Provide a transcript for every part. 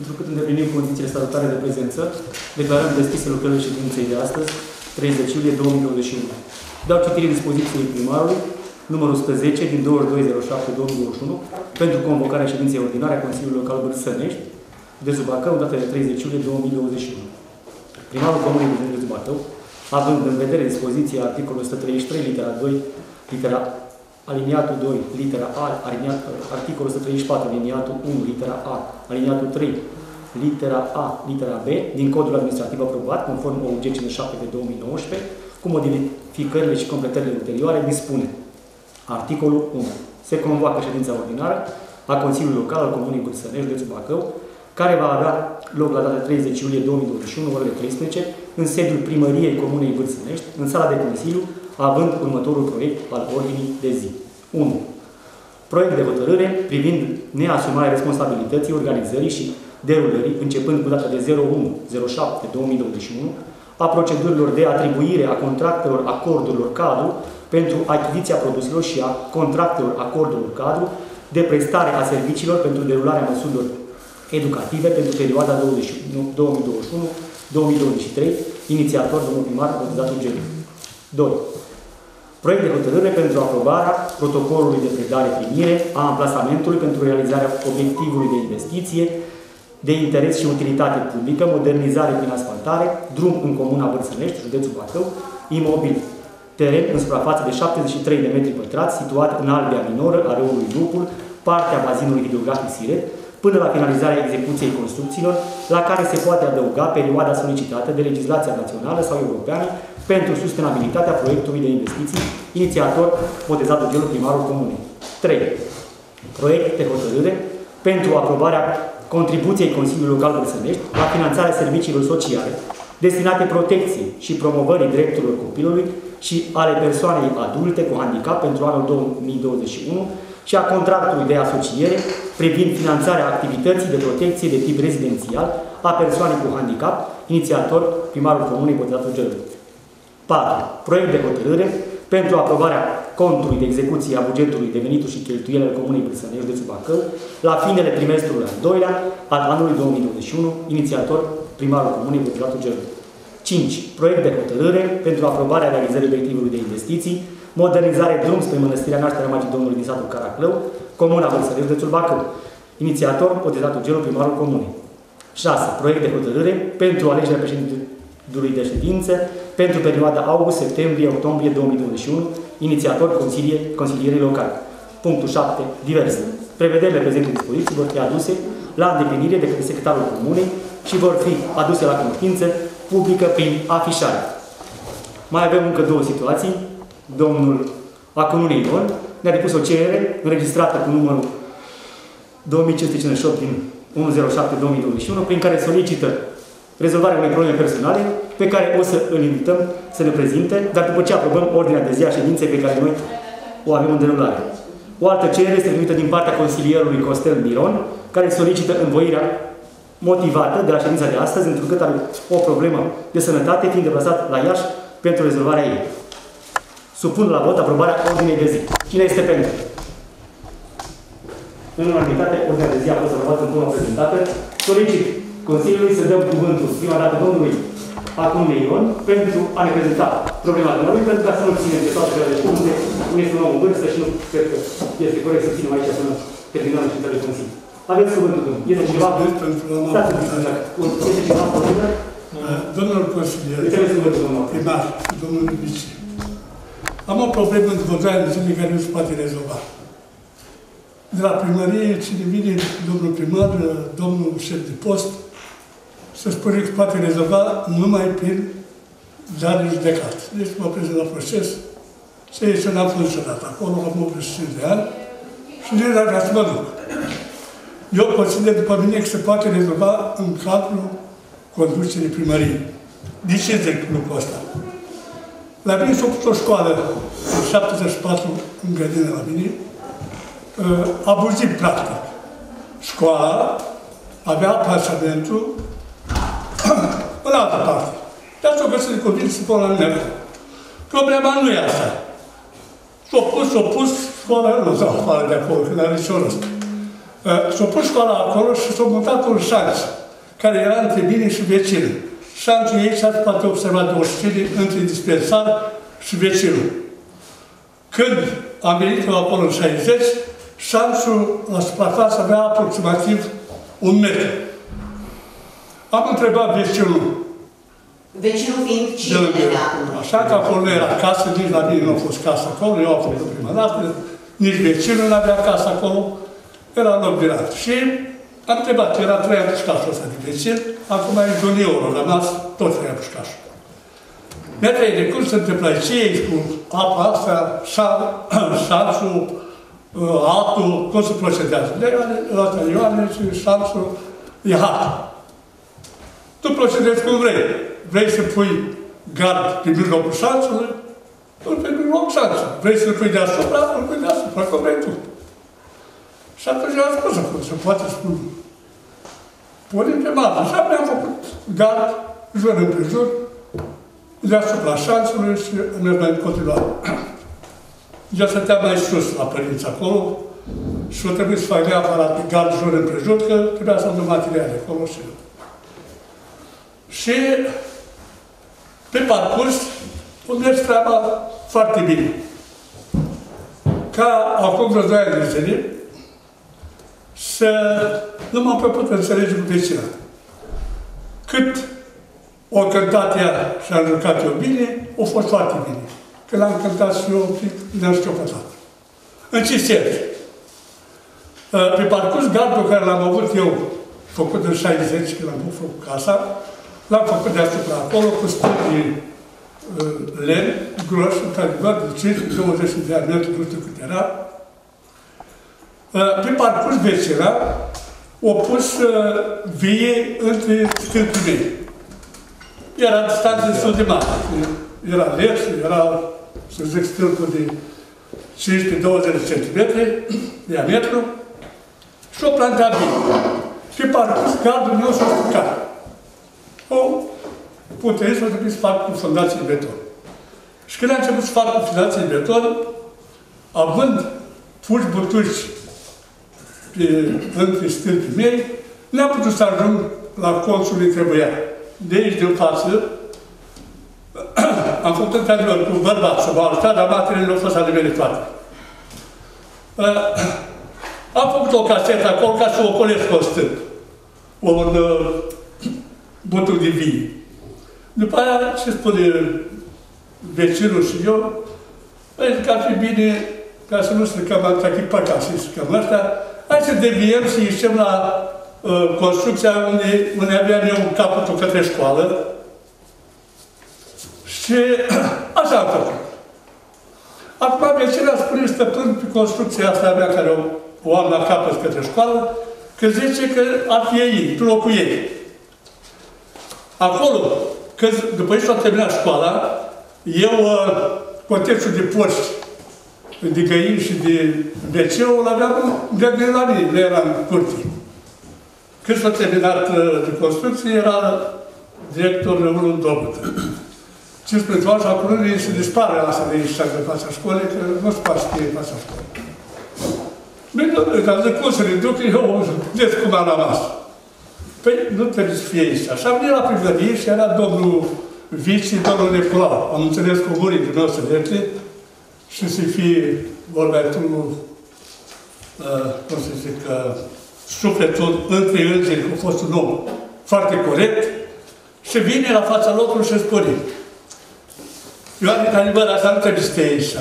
Întrucât îndeplinim condițiile statutare de prezență, declarăm deschise lucrările ședinței de astăzi, 30 iulie 2021. Dau citire dispoziției primarului, numărul 110 din 2207-2021, pentru convocarea ședinței ordinare a Consiliului Local Bârsănești, de sub Bacău, în data de 30 iulie 2021. Primarul Comunei de sub Bacău, având în vedere dispoziția articolului 133, litera 2, litera aliniatul 2, litera A, articolul 134, aliniatul 1, litera A, aliniatul 3, litera A, litera B, din codul administrativ aprobat, conform OUG 57 pe 2019, cu modificările și completările ulterioare, dispune articolul 1. Se convoacă ședința ordinară a Consiliului Local al Comunei Bârsănești, județul Bacău, care va avea loc la data 30 iulie 2021, orele 13, în sediul Primăriei Comunei Bârsănești, în sala de Consiliu, având următorul proiect al ordinii de zi. 1. Proiect de hotărâre privind neasumarea responsabilității organizării și derulării, începând cu data de 01/07/2021, a procedurilor de atribuire a contractelor, acordurilor cadru pentru achiziția produselor și a contractelor, acordurilor cadru de prestare a serviciilor pentru derularea măsurilor educative pentru perioada 2021-2023, inițiator domnul primar, candidatul Geriu. 2. Proiect de hotărâre pentru aprobarea protocolului de predare-primire a amplasamentului pentru realizarea obiectivului de investiție de interes și utilitate publică, modernizare prin asfaltare, drum în comuna Bârsănești, județul Bacău, imobil, teren în suprafață de 73 de metri pătrați, situat în albia minoră a râului Lupul, partea bazinului hidrografic Siret, până la finalizarea execuției construcțiilor, la care se poate adăuga perioada solicitată de legislația națională sau europeană pentru sustenabilitatea proiectului de investiții, inițiator botezat de Gelu, primarul comunei. 3. Proiect de hotărâre pentru aprobarea contribuției Consiliului Local Bârsănești la finanțarea serviciilor sociale destinate protecției și promovării drepturilor copilului și ale persoanei adulte cu handicap pentru anul 2021 și a contractului de asociere privind finanțarea activității de protecție de tip rezidențial a persoanei cu handicap, inițiator primarul comunei Botezat Gelu. 4. Proiect de hotărâre pentru aprobarea contului de execuție a bugetului de venituri și cheltuieli al Comunei Bârsănești, județul Bacău, la finele trimestrului al doilea al anului 2021, inițiator primarul comunei Botezat Gelu. 5. Proiect de hotărâre pentru aprobarea realizării obiectivului de investiții, modernizare drum spre Mănăstirea Nașterea Magii Domnului din satul Caraclău, Comuna Bârsănești, județul Bacău, inițiator Botezat Gelu, primarul comunei. 6. Proiect de hotărâre pentru alegerea președintelui de ședință pentru perioada august-septembrie-octombrie 2021, inițiator consilierii locali. Punctul 7. Diverse. Prevederile prezente dispoziții vor fi aduse la îndeplinire de către secretarul comunei și vor fi aduse la cunoștință publică prin afișare. Mai avem încă două situații. Domnul Acununei Ion ne-a depus o cerere înregistrată cu numărul 2558 din 107-2021, prin care solicită rezolvarea unei probleme personale pe care o să îl invităm să ne prezinte, dar după ce aprobăm ordinea de zi a ședinței pe care noi o avem în derulare. O altă cerere este primită din partea consilierului Costel Miron, care solicită învoirea motivată de la ședința de astăzi, întrucât are o problemă de sănătate, fiind deplasat la Iași pentru rezolvarea ei. Supun la vot aprobarea ordinei de zi. Cine este pentru? În unanimitate, ordinea de zi a fost aprobată în forma prezentată. Solicit Consiliului să dăm cuvântul prima dată domnului Acununei Ion pentru a ne prezenta problema domnului, pentru ca să nu ținem de toate cele puncte, nu este un om în vârstă și nu cred că este corect să ținem aici până terminăm ședința de Consiliu. Aveți cuvântul domnului. Este ceva problemă? Domnul consilier, primar, domnul vice, am o problemă în contrarea de zone care nu se poate rezolva. De la primărie, cine vine, domnul primar, domnul șef de post, se spune că poate rezolva numai prin dare de judecat. Deci mă prezint la proces, se ieșe n-am funcționat. Acolo am 85 de ani și nu era vrea să mă duc. Eu consider după mine că se poate rezolva în cadrul conducerii primăriei. De ce zic lucrul ăsta? La mine s-a făcut o școală în 74 în grădină la mine, abuziv practic. Școala avea plasamentul în altă parte. De asta o găsă de copil și până la mine. Problema nu e asta. S-a pus școala, nu s-a afară de acolo, că n-are nicio rost. S-a pus școala acolo și s-a mutat un șanț, care era între mine și vecinul. Șanțul aici ați poate observat o scenă între dispensar și vecinul. Când am venit eu acolo în 60, șanțul la suprafață avea aproximativ 1 metru. Am întrebat vecinul. Vecinul fiind cine de acolo? Așa că acolo nu era casă, nici la mine nu a fost casă acolo, eu am făcut prima dată, nici vecinul nu avea casă acolo, era loc de rat. Și am întrebat, era 3 apușcașul ăsta de vecin, acum e juniorul, am rămas tot 3 apușcașul. Ne-a trăit, cum se întâmplă, ce ești cu apa asta, șanțul, atul, cum se procedează? Eu am zis, șanțul e hatul. Tu procedezi cum vrei. Vrei să pui gard pe mijlocul șanțului? Îl pui pe mijlocul șanțului. Vrei să-l pui deasupra? Îl pui deasupra, cum vrei tu. Și atunci eu am spus acum, se poate spune. Punem pe mare. Așa mi-am făcut gard, jur împrejur, deasupra șanțului și mergem în continuare. Eu stăteam mai sus la părinți acolo și o trebuie să fac neapărat gard, jur împrejur, că trebuia să am de materiale acolo și eu. Și pe parcurs îmi merge treaba foarte bine. Ca acum vreo 2 ani de zile, să nu m-am putut înțelege cu vecina. Cât o cântat ea și am jucat eu bine, o fost foarte bine. Că l-am cântat și eu, ne-am știopătat. În ce sens? Pe parcurs, gardul care l-am avut eu, făcut în 60, când am făcut casa, l-am făcut deasupra acolo cu stâlpii lemn, groși, într-adevăr, de 15-20 de diametri, nu știu cât era. Pe parcurs vecina, au pus vie între stâlpii mei. Era distanță destul de mare. Era lemn, era, să zic, stâlpul de 15-20 cm diametru și o plantat vie. Și parcurs gardul meu s-a scucat. O putere s-a trebuit să fac cu fundații de beton. Și când a început să fac cu fundații de beton, având puși butuci între stâlpii mei, n-am putut să ajung la colțul lui trebuia. De aici, de față, am făcut într-adevăr cu bărbat să m-au ajutat, dar materiile nu au fost adevărat toate. Am făcut o casetă acolo ca să o colesc o stâlp, un butuc de vie. După aia, ce spune vecinul și eu, zic că ar fi bine, ca să nu stricăm atâta, că e păcat să-i stricăm ăsta, hai să deviem, să ieșim la construcția unde aveam eu capătul către școală. Și așa am făcut. Acum vecinul spune stăpân pe construcția asta a mea care o am la capăt către școală, că zice că ar fi ei, tu locuiești. Acolo, că după ce s-a terminat școala, eu, contextul de porci, de găini și de beceu, l-aveam de grilanii, le eram curții. Când s-a terminat de construcție, era directorul unul Dobrută. 15 ani și acolo se dispare asta de aici, de fața școlii, că nu se poate știe în fața școlii. Dar zic, cum să le duc, eu vedeți cum am rămas. Păi nu trebuie să fie aici. Așa am venit la privărie și era domnul Vici, domnul Neculau. Am înțeles cu murii din noastră verte și să fie, vorba tu, cum să zic, sufletul între îngeri, a fost un om foarte corect și vine la fața locului și spune Ioane, într-adevăr, asta nu trebuie să fie aici.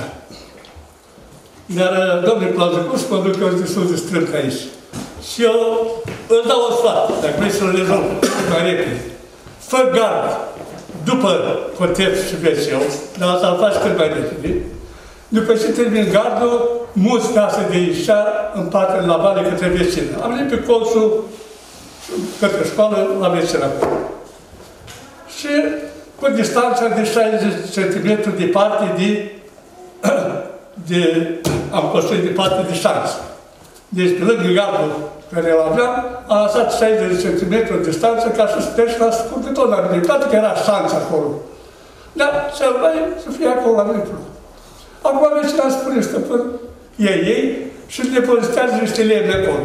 Dar, domnule Plazăcu, să mă duc eu destul de strâmb aici. Și eu îl dau o sfat, dacă vrei să-l rezolv, mai repede. Fă gard după coteț și veceu, dar asta îl faci cât mai repede. După ce termin gardul, mulți casă de aici în partea la vale către vecină. Am venit pe colțul către școală la vecină. Și cu distanța de 60 cm departe am construit de parte de șanț. Deci, pe lângă gardul care îl aveam, am lăsat 60 cm distanță ca să treci la scurt de tot la mine. Toate că era șanț acolo. Dar să mai să fie acolo la mine. Acum vecina spune, stăpân, ei și depozitează niște lemne acolo.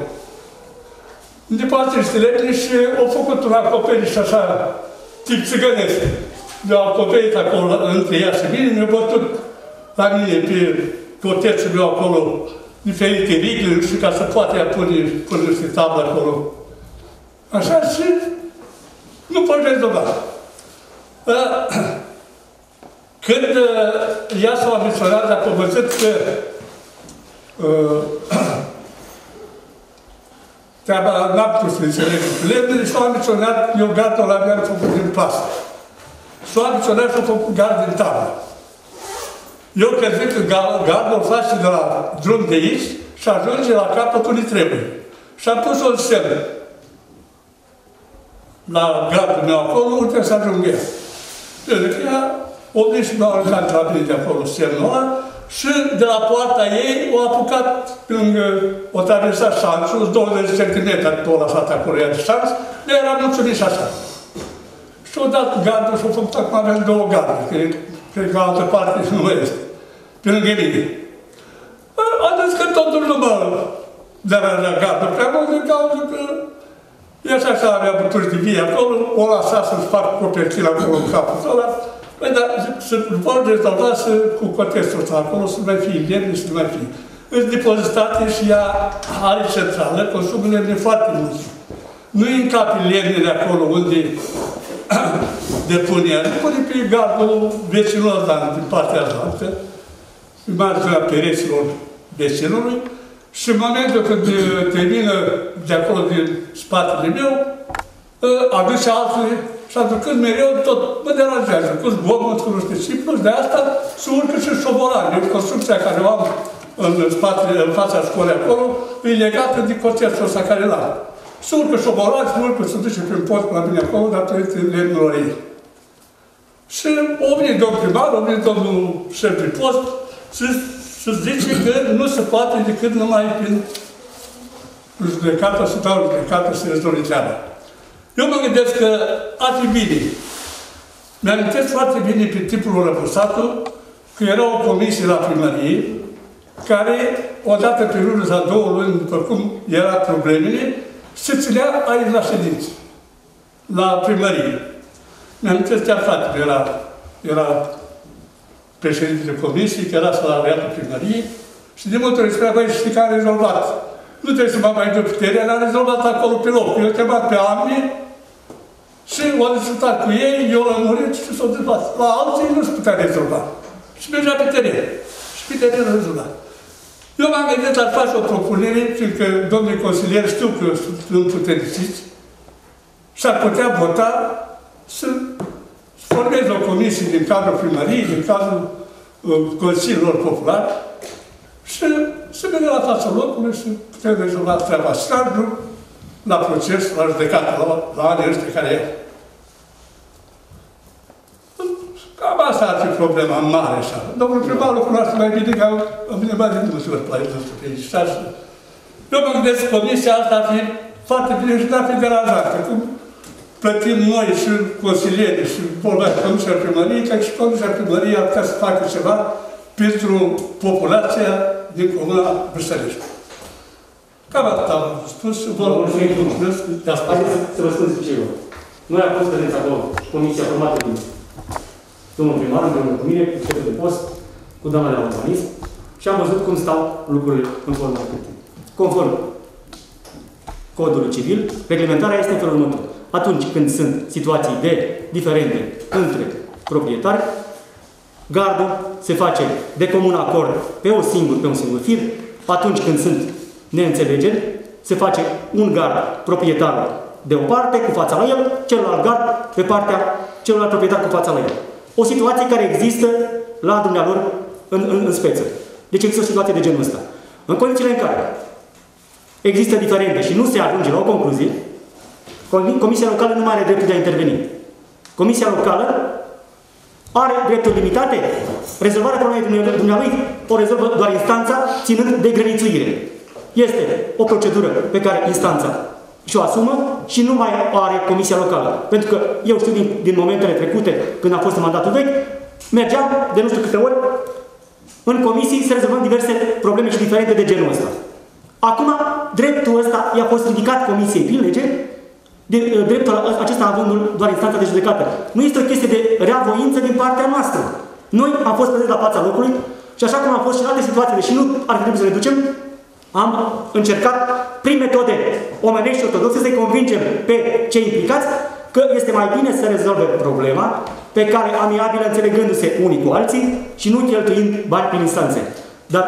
de 40 de metri și au făcut un acoperiș așa, tip țigănesc. Mi-au acoperit acolo între ea și mine, mi-au bătut la mine pe cotețul meu acolo diferite rigle, nu știu, ca să poată ea pune niște tablă acolo. Așa și nu pot rezolva. Când ea s-a ambiționat, dacă a văzut că treaba n-a putut să înțelege lemnele, și s-a ambiționat, eu gardul la mea l-am făcut din plasă. S-a ambiționat și a făcut gard din tablă. Eu crezut că gardul o face de la drum de aici și ajunge la capătul unde trebuie. Și am pus-o în semn la gardul meu acolo, unde să ajungă ea. Pentru că ea o nici nu a ajutat la mine de acolo semnul ăla și de la poarta ei o apucat lângă, o traversat șanțul, 20 cm tot la sata acolo ea de șanț, de era mulțumit și așa. Și-o dat gardul și-o făcut, acum avem două garduri, cred că altă parte nu mai este, pe lângă mine. Am zis că totul nu mă deranja gardul prea mult, din cauza că ea și așa avea buturi de vie acolo, o lasa să-și facă copertina acolo în capul ăla. Păi, dar vor rezolva cu contextul ăsta acolo, să nu mai fie lemne, să nu mai fie. Îți depozitate și ea are centrală, consumă lemne foarte mulți. Nu-i încape lemne de acolo unde depune ea, depune pe gardul vecinul ăsta, din partea altă, pe marginea pereților vecinului, și în momentul când termină de acolo, din spatele meu, aduce altele. Și aducând mereu tot, mă deranjează, cu zgomot, cu nu știu ce, plus de asta se urcă și șobolani. Deci construcția care o am în fața școlii acolo, e legată de cotețul ăsta care l-a. Se urcă șobolani, se urcă, se duce prin pot la mine acolo, datorită lemnilor ei. Și o vine domnul primar, o vine domnul șef de post, se zice că nu se poate decât numai prin judecată, să dau judecată, să rezolvi treaba. Eu mă gândesc că ar fi bine. Mi-amintesc foarte bine pe tipul lui Răbăsatu că era o comisie la primărie care, odată pe lună sau 2 luni, după cum era problemele, se ținea aici la ședință, la primărie. Mi-amintesc chiar fratele, era președintele comisiei, că era salariatul primăriei și de multe ori spunea, băi, știi că a rezolvat. Nu trebuie să mă mai dă puterea, l-a rezolvat acolo pe loc. Eu întrebat pe oameni și l-am discutat cu ei, eu l-am murit și s-au dezbat. La alții nu se putea rezolva. Și mergea pe teren. Și pe teren l-a rezolvat. Eu m-am gândit să fac o propunere, fiindcă domnii consilieri știu că sunt împuterniciți și ar putea vota să formeze o comisie din cadrul primăriei, din cadrul consiliilor populari și să vedem la fața locului și putem rezolva treaba standul la proces, la judecată, la anii ăștia care e. Cam asta ar fi problema mare așa. Domnul primarul cunoaște mai bine că am venit mai din multe ori la ei. Eu mă gândesc că comisia asta ar fi foarte bine și n-ar fi deranjată. Cum plătim noi și consilierii și vorba de conducerea primăriei, că și conducerea primăriei ar putea să facă ceva pentru populația din Comuna Brăsărești. Cam atât am spus și vă mulțumesc. Dar haideți să vă spun ce eu. Noi am fost prezenți acolo, comisia formată din domnul primar, împreună cu mine, cu șeful de post, cu doamna de la urbanism și am văzut cum stau lucrurile în forma respectivă. Conform codului civil, reglementarea este în felul următor. Atunci când sunt situații de diferende între proprietari, gardul se face de comun acord pe un singur fir. Atunci când sunt neînțelegeri, se face un gard proprietar de o parte cu fața la el, celălalt gard pe partea celălalt proprietar cu fața la el. O situație care există la dumnealor în speță. Deci există o situație de genul ăsta. În condițiile în care există diferende și nu se ajunge la o concluzie, Comisia Locală nu mai are dreptul de a interveni. Comisia Locală are dreptul limitate. Rezolvarea problemei dumnealui o rezolvă doar instanța, ținând de grănițuire. Este o procedură pe care instanța și-o asumă și nu mai are comisia locală. Pentru că eu știu din momentele trecute, când a fost în mandatul vechi, mergeam de nu știu câte ori în comisii să rezolvăm diverse probleme și diferente de genul ăsta. Acum Dreptul ăsta i-a fost ridicat Comisiei prin lege, dreptul acesta avândul doar instanța de judecată. Nu este o chestie de reavoință din partea noastră. Noi am fost prezenți la fața locului și așa cum am fost și în alte situații, deși nu ar trebui să le ducem, am încercat prin metode omenești și ortodoxe să-i convingem pe cei implicați că este mai bine să rezolve problema pe care amiabilă înțelegându-se unii cu alții și nu cheltuind bani prin instanțe. Dar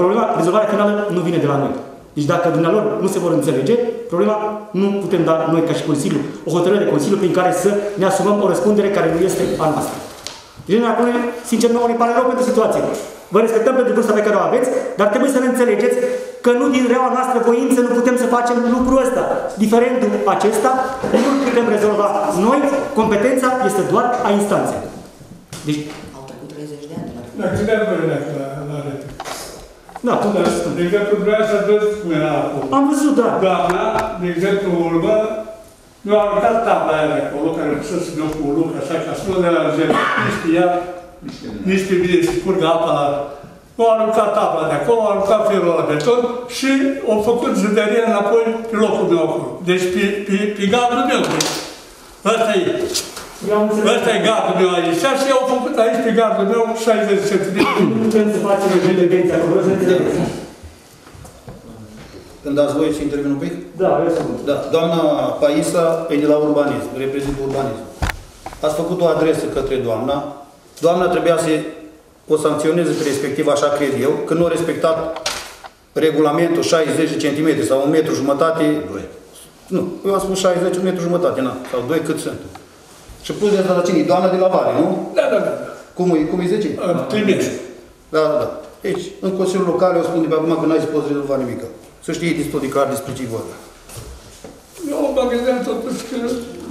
problema, rezolvarea finală nu vine de la noi. Deci dacă dumnealor nu se vor înțelege, problema nu putem da noi ca și Consiliu, o hotărâre de Consiliu prin care să ne asumăm o răspundere care nu este a noastră. Deci noi acum, sincer, nouă ne pare rău pentru situație. Vă respectăm pentru vârsta pe care o aveți, dar trebuie să ne înțelegeți că nu din reaua noastră voință nu putem să facem lucrul ăsta. Diferendul acesta nu putem rezolva noi, competența este doar a instanței. Deci... Au trecut 30 de ani. Da, câte ani vă la rețet? Da. De exemplu, vreau să vă spun acolo. Am văzut, da. Doamna, de exemplu, urmă, nu a arătat tabla aia de acolo, care să se dă cu o lucru așa, ca să nu de la exemplu, nu știa, nici pe mine se curgă apa la... Au aruncat tabla de acolo, au aruncat firul ăla pe tot și au făcut zădărie înapoi pe locul meu acolo. Deci pe gardul meu. Asta e. Asta e gardul meu aici. Și au făcut aici pe gardul meu 60 cm. Nu putem să facem o judecăție acolo, să înțelegeți. Când dați voie să intervin un pic? Da, vreau să văd. Da. Doamna Paisa e de la urbanism, reprezintă urbanism. Ați făcut o adresă către doamna. Doamna trebuia să o sancționeze pe respectiv, așa cred eu, că nu a respectat regulamentul 60 cm sau 1 metru jumătate. 2. Nu, eu am spus 60, 1 metru jumătate, na, sau 2 cât sunt. Și plus de asta la cine? Doamna de la Vale, nu? Da, da, da. Cum îi zice? Trimis. Da, da, da. Deci, în Consiliul Local, eu spun de pe acum că n-ai să poți rezolva nimic. Să știi destul de clar despre ce-i vorba. Eu mă gândeam totuși că...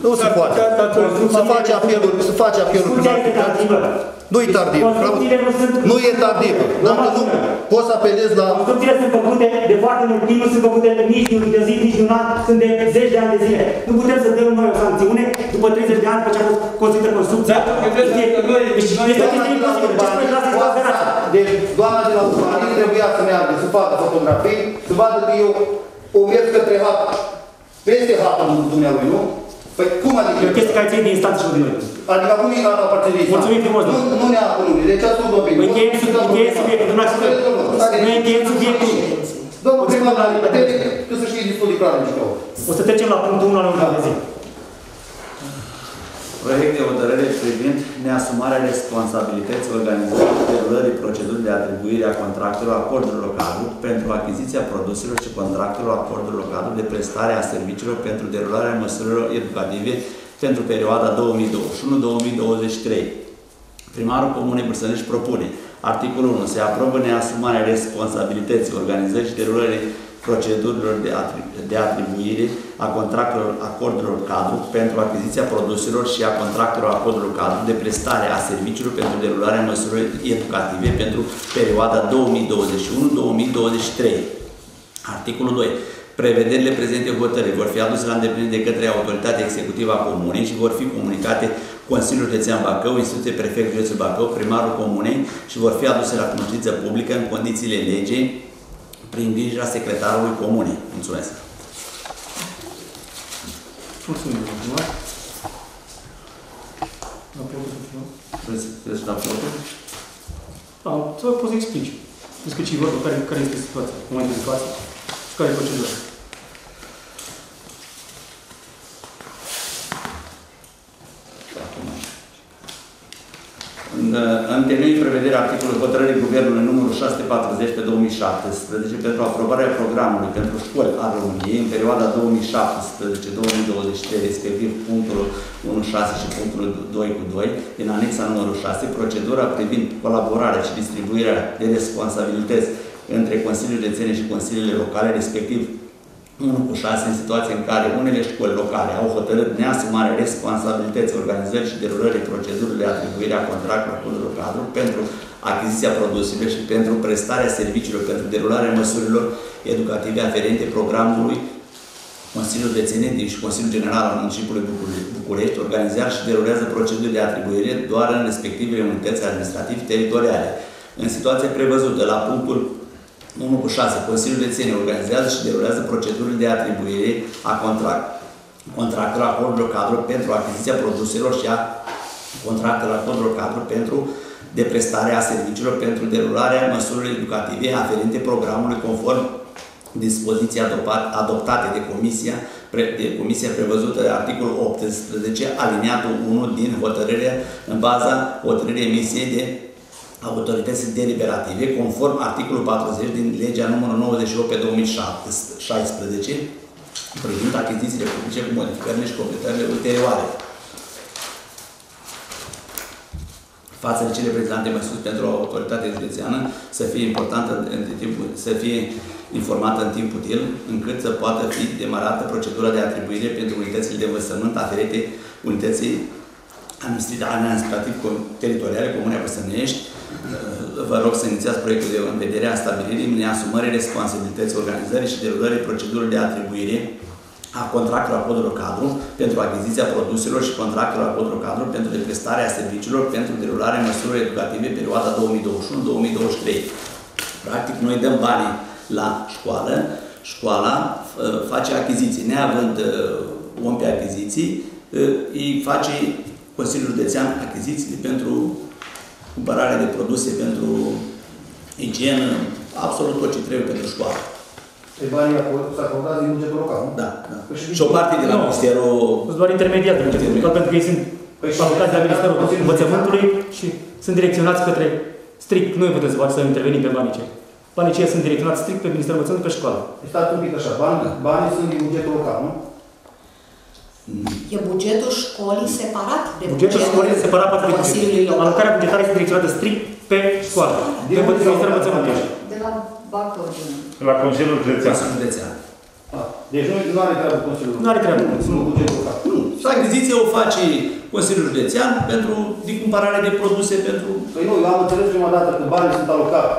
Nu se poate. Să faci apelul. Nu e tardiv. Nu e tardiv. Poți să apelezi la... Construcțiile sunt făcute de foarte mult timp, nu sunt făcute nici de un zi, nici de un an, sunt de zeci de ani de zile. Nu putem să dăm noi o sancțiune după 30 de ani după ce a fost construită construcția. Deci, doamna de la urbanism trebuia să meargă, să facă fotografii, să vadă că eu o merg către hat, peste hatul dumnealui, nu? Păi cum adică? E o chestie care ține din instanță și nu din noi. Adică acum e la parterii instanță. Mulțumim frumos, nu? Nu ne-a apărut. Deci ați spus domnului. Încheiem subiectul. Nu încheiem subiectul. Domnul primar, trebuie să știi destul de clar în școală. O să trecem la punctul 1 al unui de zi. Proiect de hotărâre privind neasumarea responsabilității organizării derulării procedurii de atribuire a contractelor acordurilor cadru pentru achiziția produselor și contractelor acordurilor cadru de prestare a serviciilor pentru derularea măsurilor educative pentru perioada 2021-2023. Primarul Comunei Bursănești propune articolul 1. Se aprobă neasumarea responsabilității organizării și derulării procedurilor de atribuire a contractelor acordurilor cadru pentru achiziția produselor și a contractelor acordurilor cadru de prestare a serviciilor pentru derularea măsurilor educative pentru perioada 2021-2023. Articolul 2. Prevederile prezente hotărâri vor fi aduse la îndeplinire de către autoritatea executivă a Comunei și vor fi comunicate Consiliul Județean Bacău, Institutul Prefect Județul Bacău, Primarul Comunei și vor fi aduse la cunoștință publică în condițiile legei prin grija secretarului Comunei. Mulțumesc! Mulțumim, domnule! Vreți să dați votul? Da, sau poți să explici despre ce-i vorba, care este situația, momentul de situație și care e procedura. În temeiul prevederii articolului hotărârii Guvernului numărul 640/2017 pentru aprobarea programului pentru școli ale României în perioada 2017-2023, respectiv punctul 1.6 și punctul 2.2 din anexa numărul 6, procedura privind colaborarea și distribuirea de responsabilități între Consiliul Județene și Consiliile Locale, respectiv 1/6, în situație în care unele școli locale au hotărât neasumarea responsabilității organizării și derulării procedurilor de atribuire a contractelor cadru pentru achiziția produselor și pentru prestarea serviciilor pentru derularea măsurilor educative aferente programului Consiliul Județean și Consiliul General al Municipiului București organizează și derulează proceduri de atribuire doar în respectivele unități administrative teritoriale. În situația prevăzută la punctul 1.6. Consiliul de Ține organizează și derulează procedurile de atribuire a contractelor, acordurilor cadru pentru achiziția produselor și a contractelor, acordurilor cadru pentru deprestarea a serviciilor, pentru derularea măsurilor educative aferente programului conform dispoziții adoptate de Comisia prevăzută de articolul 18, alineatul 1 din hotărârea în baza hotărârii emisiei de autorități deliberative, conform articolul 40 din legea numărul 98/2016, privind achizițiile publice cu modificările și completările ulterioare. Față de cele prezente mai sus, pentru o autoritate județeană să fie informată în timp util, încât să poată fi demarată procedura de atribuire pentru unitățile de învățământ aferente unității administrativ-teritoriale Comunei Băsănești. Vă rog să inițiați proiectul de învedere a stabilirii, neasumării responsabilității organizării și derulării procedurii de atribuire a contractelor, acordurilor cadru pentru achiziția produselor și contractelor, acordurilor cadru pentru deprestarea serviciilor, pentru derularea măsurilor educative perioada 2021-2023. Practic, noi dăm bani la școală, școala face achiziții. Neavând om pe achiziții, îi face Consiliul Județean achiziții pentru cumpărarea de produse, pentru igienă, absolut tot ce trebuie pentru școală. Pe banii s-a acordat din bugetul local, nu? Da, da. Și o parte de la Ministerul... Sunt doar intermediat de bugetul local, pentru că ei sunt facultați de la Ministerul Învățământului și sunt direcționați către strict. Nu îi puteți să intervenim pe banii cei. Banii cei sunt direcționați strict pe Ministerul Învățământului, pe școală. Stați un pic așa, banii sunt din bugetul local, nu? E bugetul școlii separat de bugetul școlii separat de Consiliului Local. Alocarea bugetară este direcționată strict pe școală, pe Ministerul Învățământului. De la Bacău. La Consiliul Județean. Deci nu are treabă Consiliul. Nu are treabă. Nu, bugetul local. Nu. Achiziția o face Consiliul Județean pentru cumpărare de produse, pentru... Păi nu, eu am înțeles prima dată că banii sunt alocați.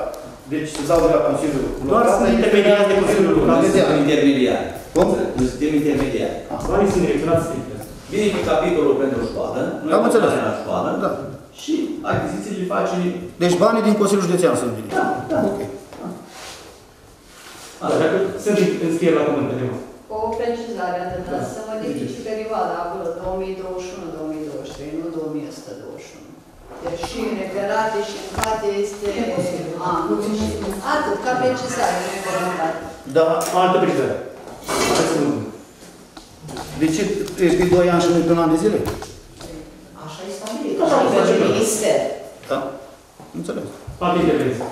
Deci se dau de la Consiliul Local. Doar sunt intermediari de Consiliul Local. Suntem intermediari. Cum? Suntem intermediari. Banii sunt direcționați. Vine cu capitolul pentru școală. Am înțeles. Și achizițiile le face... Deci banii din Consiliul Județean sunt vine. Da, da. Dacă sunt înscrieri la cuvânt, vedem. O precizare, dar să modifici perioada acolo, 2021-2023, nu 2121. Deci și în referate și în toate este... Atât, ca precizare, nu e comandat. Da, altă precizare. De ce e pe 2 ani și nu e pe un an de zile? Așa e stabilit. Așa e stabilit. Da, înțeles. Parte intervenție.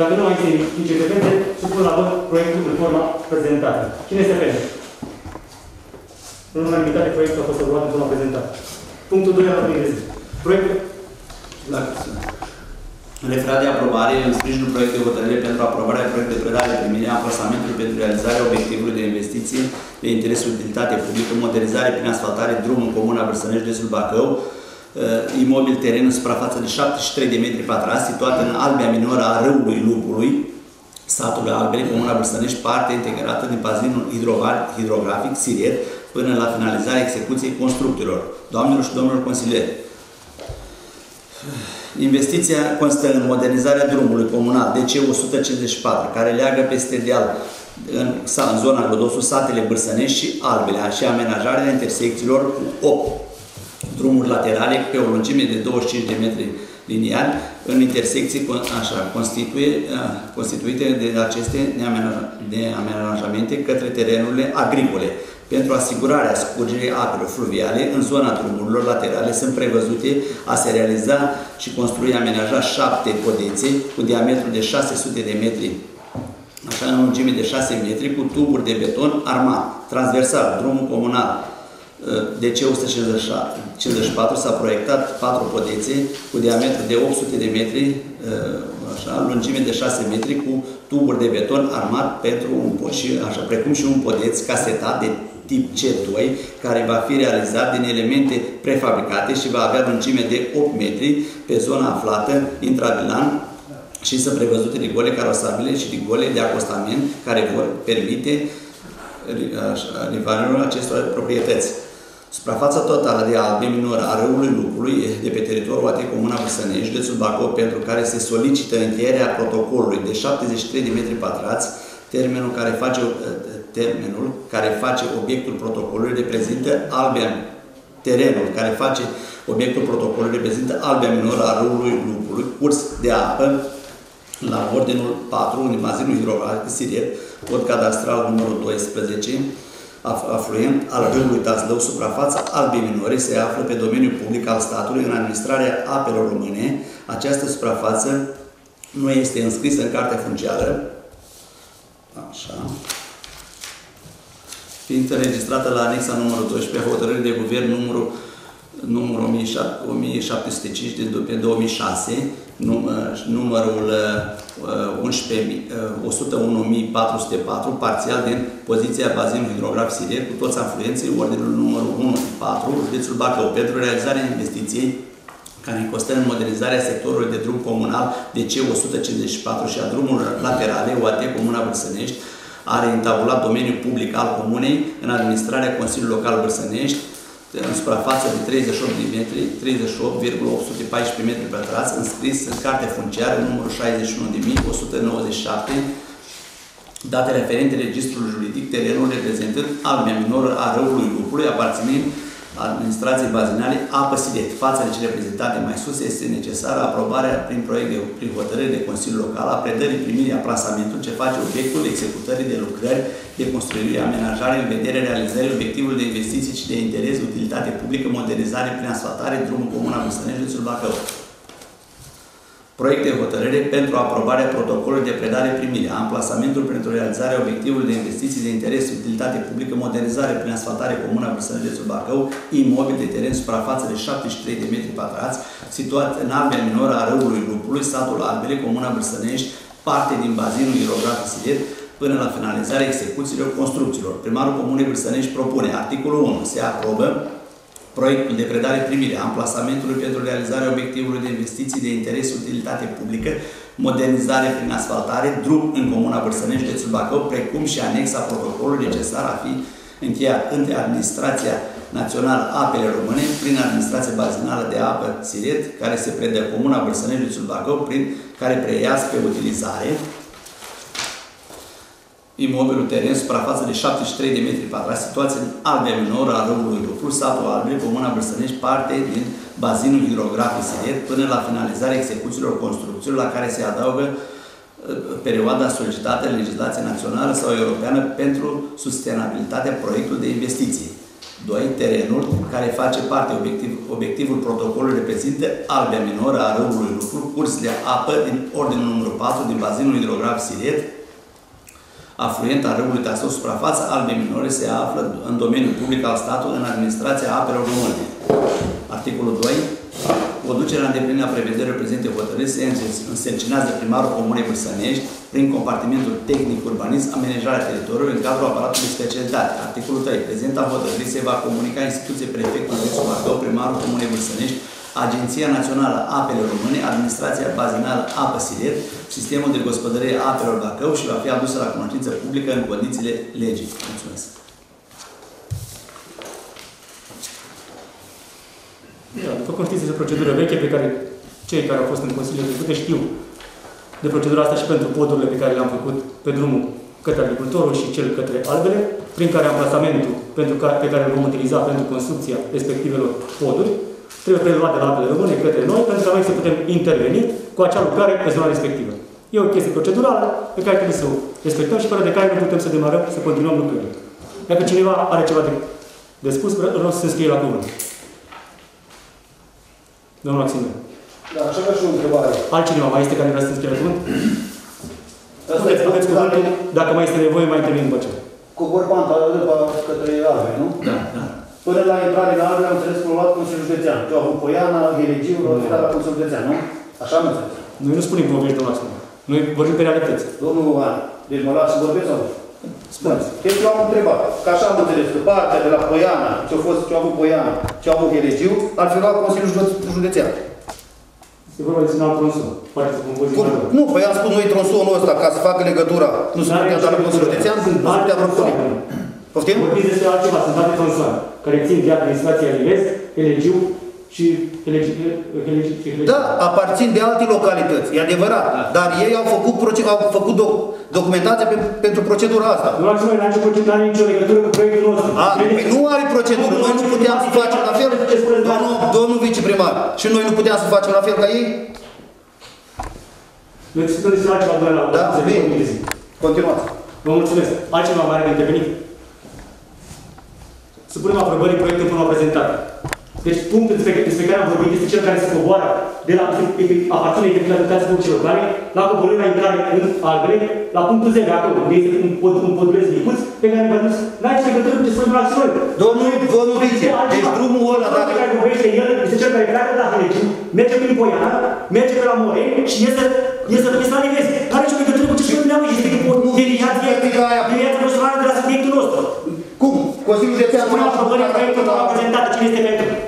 Dacă nu mai este intervenție, supun la vot proiectul în forma prezentată. Cine este pentru? În unanimitate, proiectul a fost aprobat în forma prezentată. Punctul 2 al ordinii de zi. Proiectul? La referat de aprobare în sprijinul proiectului de hotărâre pentru aprobarea proiectului de predare de primirea amplasamentului pentru realizarea obiectivului de investiții de interes utilitate publică, modernizare prin asfaltare drum în Comuna Bărsănești, județul Bacău, imobil teren în suprafață de 73 de metri pătrați, situată în albia minoră a râului Lupului, satul Albele, Comuna Bârsănești, parte integrată din bazinul hidrografic Siret, până la finalizarea execuției construcțiilor. Doamnelor și domnilor consilieri, investiția constă în modernizarea drumului comunal DC-154, care leagă peste deal în zona Godosu, satele Bârsănești și Albelea, și amenajarea intersecțiilor cu 8 drumuri laterale pe o lungime de 25 de metri liniari, în intersecții constituite de aceste neamenajamente către terenurile agricole. Pentru asigurarea scurgerii apelor fluviale în zona drumurilor laterale sunt prevăzute a se realiza și construi amenaja 7 podețe cu diametru de 600 de metri, așa în lungime de 6 metri, cu tuburi de beton armat, transversal, drumul comunal. DC-154 s-a proiectat 4 podețe cu diametru de 800 de metri, așa, lungime de 6 metri, cu tuburi de beton armat pentru precum și un podeț casetat de tip C2, care va fi realizat din elemente prefabricate și va avea lungime de 8 metri pe zona aflată intravilan, și sunt prevăzute rigole carosabile și rigole de acostament care vor permite nivelul acestor proprietăți. Suprafața totală de albe minoră a râului Lucrului de pe teritoriul AT Comuna Vârsănești, județul Bacău, pentru care se solicită încheierea protocolului de 73 de metri pătrați, termenul care face obiectul protocolului reprezintă albia minoră a râului Lucrului, curs de apă la ordinul 4, în magazinul hidrografic Siret, cod cadastral numărul 12, afluent al râului Taslău. Suprafața albei minore se află pe domeniul public al statului, în administrarea apelor române. Această suprafață nu este înscrisă în cartea funciară, așa, fiind înregistrată la anexa numărul 12, hotărâri de guvern numărul 1705 din 2006, numărul 11404, parțial din poziția bazinului hidrografic Siret, cu toți afluenții, ordinul numărul 1-4, județul Bacău, pentru realizarea investiției care constă în modernizarea sectorului de drum comunal de C154 și a drumurilor laterale UAT Comuna Vârsănești. Are intaulat domeniul public al comunei în administrarea Consiliului Local Vârsănești, în suprafață de 38,814 metri pătrați, înscris în cartea funciară numărul 61.197, date referente registrul juridic, terenul reprezentând albia minoră a râului Lucrului, aparținând administrației bazinale Apă Siret. Față de cele prezentate mai sus, este necesară aprobarea prin hotărâre de Consiliul Local a predării, primirii, plasamentului ce face obiectul executării de lucrări de construire, amenajare în vederea realizării obiectivului de investiții și de interes, utilitate publică, modernizare prin asfaltare, drumul comun al Vârsănești, județul Bacău. Proiect de hotărâre pentru aprobarea protocolului de predare-primire a amplasamentul pentru realizarea obiectivului de investiții de interes, utilitate publică, modernizare prin asfaltare Comuna Vârsănești, județul Bacău, imobil de teren, suprafață de 73 de metri pătrați, situat în albia minoră a râului Lucrului, satul Albele, Comuna Vârsănești, parte din bazinul hidrografic Siret, până la finalizarea execuțiilor construcțiilor. Primarul Comunei Vârsănești propune articolul 1. Se aprobă proiectul de predare-primire a amplasamentului pentru realizarea obiectivului de investiții de interes, utilitate publică, modernizare prin asfaltare, drum în Comuna Vârsănești, județul Bacău, precum și anexa protocolului necesar a fi încheiat între Administrația Națională Apele Române, prin Administrația Bazinală de Apă Siret, care se predă Comuna Vârsănești, județul Bacău, prin care preia spre utilizare imobilul teren, suprafață de 73 de metri pătrați, situație în albia minoră a râului Lucrului, satul Albele, Comuna Vârsănești, parte din bazinul hidrografic Siret, până la finalizarea execuțiilor construcțiilor, la care se adaugă perioada solicitată în legislația națională sau europeană pentru sustenabilitatea proiectului de investiții. 2. Terenul care face parte obiectivul protocolului reprezintă albia minoră a râului Lucrului, curs de apă din ordinul numărul 4 din bazinul hidrografic Siret, afluent al râului Taslău. Suprafața albei minore se află în domeniul public al statului, în administrația apelor române. Articolul 2. O ducere la îndeplinirea prevederilor prezente hotărâri se însărcinează primarul Comunei Vârsănești, prin compartimentul tehnic-urbanism, amenajarea teritoriului în cadrul aparatului de specialitate. Articolul 3. Prezenta hotărâri se va comunica instituției prefectului județul Bacău, primarul Comunei Vârsănești, Agenția Națională Apele Române, Administrația Bazinală Apă Siret, Sistemul de Gospodărire a Apelor Bacău și va fi adusă la cunoștință publică în condițiile legii. Mulțumesc! După cum știți, este o procedură veche pe care cei care au fost în Consiliul Executiv știu de procedura asta și pentru podurile pe care le-am făcut pe drumul către agricultorul și cel către albele, prin care amplasamentul pe care îl vom utiliza pentru construcția respectivelor poduri trebuie preluat de la apele române către noi, pentru ca noi să putem interveni cu acea lucrare pe zona respectivă. E o chestie procedurală pe care trebuie să o respectăm și fără de care nu putem să demarăm, să continuăm lucrurile. Dacă cineva are ceva de spus, vreau să se înscrie la cuvânt. Domnul Maxime. Da, ce vreau și o întrebare. Altcineva mai este care vrea să se înscrie la cuvânt? Puteți cuvântul, dacă mai este nevoie, mai intervenim după ce. Cobor pantală către albe, nu? Da, da. Până la intrare în albe, am înțeles că l-au luat Consiliul Județean. Joacu Poiana, Ghelegiu, l-au luat la Consiliul Județean, nu? Așa am înțeles. Noi nu spunem vorbești, domnul Maxime. Noi vorbim pe realități. Domnul An, deci mă las să vorbesc sau nu? Spuneți. Deci eu am întrebat, că așa am înțeles, că partea de la Poiana, ce-a fost Joacu Poiana, ce-a avut Ghelegiu, ar fi luat Consiliul Județean. Este vorba de alt tronson. Nu, păi am spus noi tronsonul ăsta, ca să facă legătura. Nu se putea doar Consiliul Județean, nu se putea propune. Poftim? Vorbiți despre altceva, sunt date consoane, care țin de administrația Ilesc, Elegiu și Elegiu. Da, aparțin de alte localități, e adevărat. Da. Dar ei au făcut, documentația pentru procedura asta. Nu are nicio legătură cu proiectul nostru. A, nu are procedură, noi nu puteam să facem la fel, domnul viceprimar, și noi nu puteam să facem la fel ca ei? Noi discutăm despre altceva doar la da, bine. Continuați. Vă mulțumesc. Altceva mai are de intervenit? Supunem aprobării proiectul până la prezentare. Deci punctul despre care am vorbit este cel care se coboară de la aparține de finalității publicilor clare, la coborârea intrare în albere, la punctul 10, acolo, unde este un podulez micuț, pe care mi-a dus, n-ai ce legătură cu ce spune la noi. Domnul Vice, deci drumul ăla, dacă... Cel care vorbește el, este cel care pleacă la Hăleciu, merge prin Poiana, merge pe la Moreni și iese la Pisla Nevezi. Care ce legătură cu ce spune noi, este deliația personală de la subiectul nostru. Cum? Consiliul de Țează... Spune aprobării proiectul la prezentată, cine este pentru?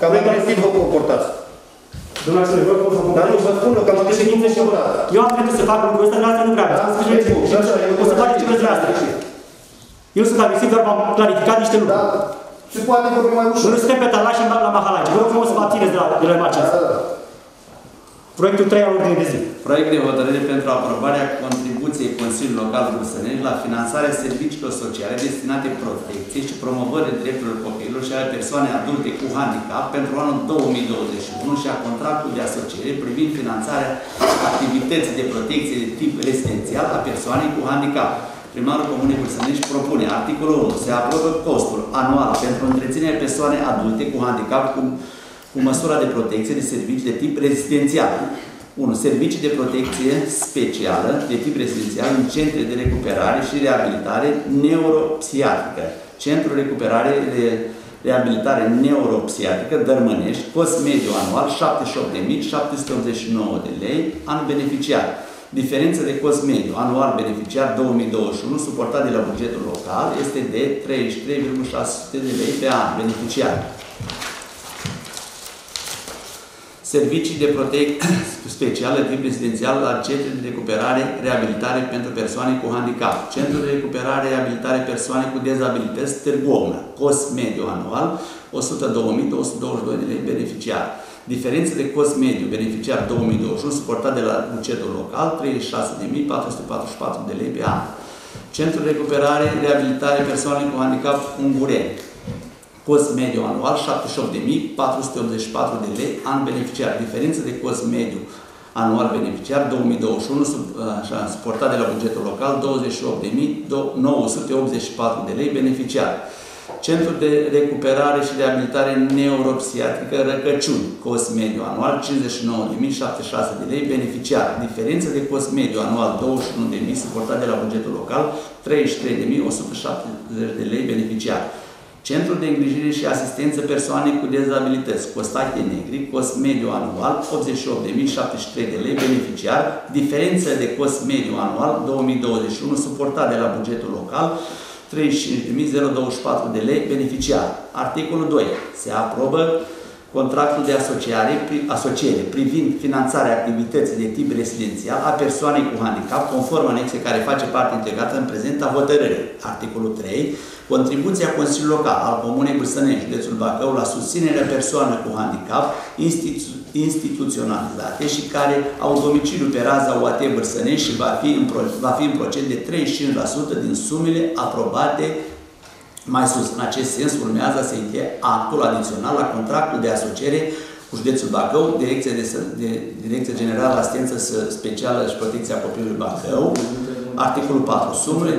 Că avem prestit vă comportați. Domnul Axel, vă comportați. Dar nu, vă spun că am președință și vă. Eu am trebuit să fac lucrul ăsta, dar asta nu vreau. O să faceți ce vreți la asta. Eu sunt agresiv, doar v-am clarificat niște lucruri. Se poate vorbi mai ușor. Nu suntem pe Tala și la Mahalagi. Vă rog frumos să vă abțineți de la remarcea asta. Proiectul 3 al ordinii de zi. Proiect de hotărâre pentru aprobarea contribuției Consiliului Local Brusănești la finanțarea serviciilor sociale destinate protecției și promovării drepturilor copiilor și ale persoanei adulte cu handicap pentru anul 2021 și a contractului de asociere privind finanțarea activității de protecție de tip rezidențial a persoanei cu handicap. Primarul Comunei Brusănești propune articolul 1. Se aprobă costul anual pentru întreținerea persoanei adulte cu handicap cu măsura de protecție de servicii de tip rezidențial. 1. Servicii de protecție specială de tip rezidențial în centre de recuperare și reabilitare neuropsiatrică. Centrul recuperare de reabilitare neuropsiatrică Dărmănești, cost mediu anual 78.789 de lei, an beneficiar. Diferența de cost mediu anual beneficiar 2021, suportat de la bugetul local, este de 33.600 de lei pe an beneficiar. Servicii de protecție specială de tip rezidențial la centre de recuperare, reabilitare pentru persoane cu handicap. Centru de recuperare, reabilitare persoane cu dezabilități Târgu Ocna. Cost mediu anual 102.222 de lei beneficiar. Diferență de cost mediu beneficiar 2021 suportat de la bugetul local 36.444 de lei pe an. Centru de recuperare, reabilitare persoane cu handicap Ungureni. Cost mediu anual 78.484 de lei an beneficiar. Diferență de cost mediu anual beneficiar 2021 suportat de la bugetul local 28.984 de lei beneficiar. Centrul de recuperare și reabilitare neuropsiatrică Răcăciuni. Cost mediu anual 59.076 de lei beneficiar. Diferență de cost mediu anual 21.000 suportat de la bugetul local 33.170 de lei beneficiar. Centrul de îngrijire și asistență persoane cu dezabilități, Costache Negri, cost mediu anual 88.073 de lei beneficiar, diferență de cost mediu anual 2021 suportat de la bugetul local 35.024 de lei beneficiar. Articolul 2. Se aprobă contractul de asociere privind finanțarea activității de tip rezidențial a persoanei cu handicap, conform anexei care face parte integrată în prezenta hotărâre. Articolul 3. Contribuția Consiliului Local al Comunei Brusănești, județul Bacău, la susținerea persoană cu handicap instituționalizate și care au domiciliu pe raza UAT Brusănești și va fi în procent de 35% din sumele aprobate mai sus. În acest sens, urmează să încheie actul adițional la contractul de asociere cu județul Bacău, Direcția Generală Asistență Specială și Protecția Copilului Bacău. Articolul 4. Sumele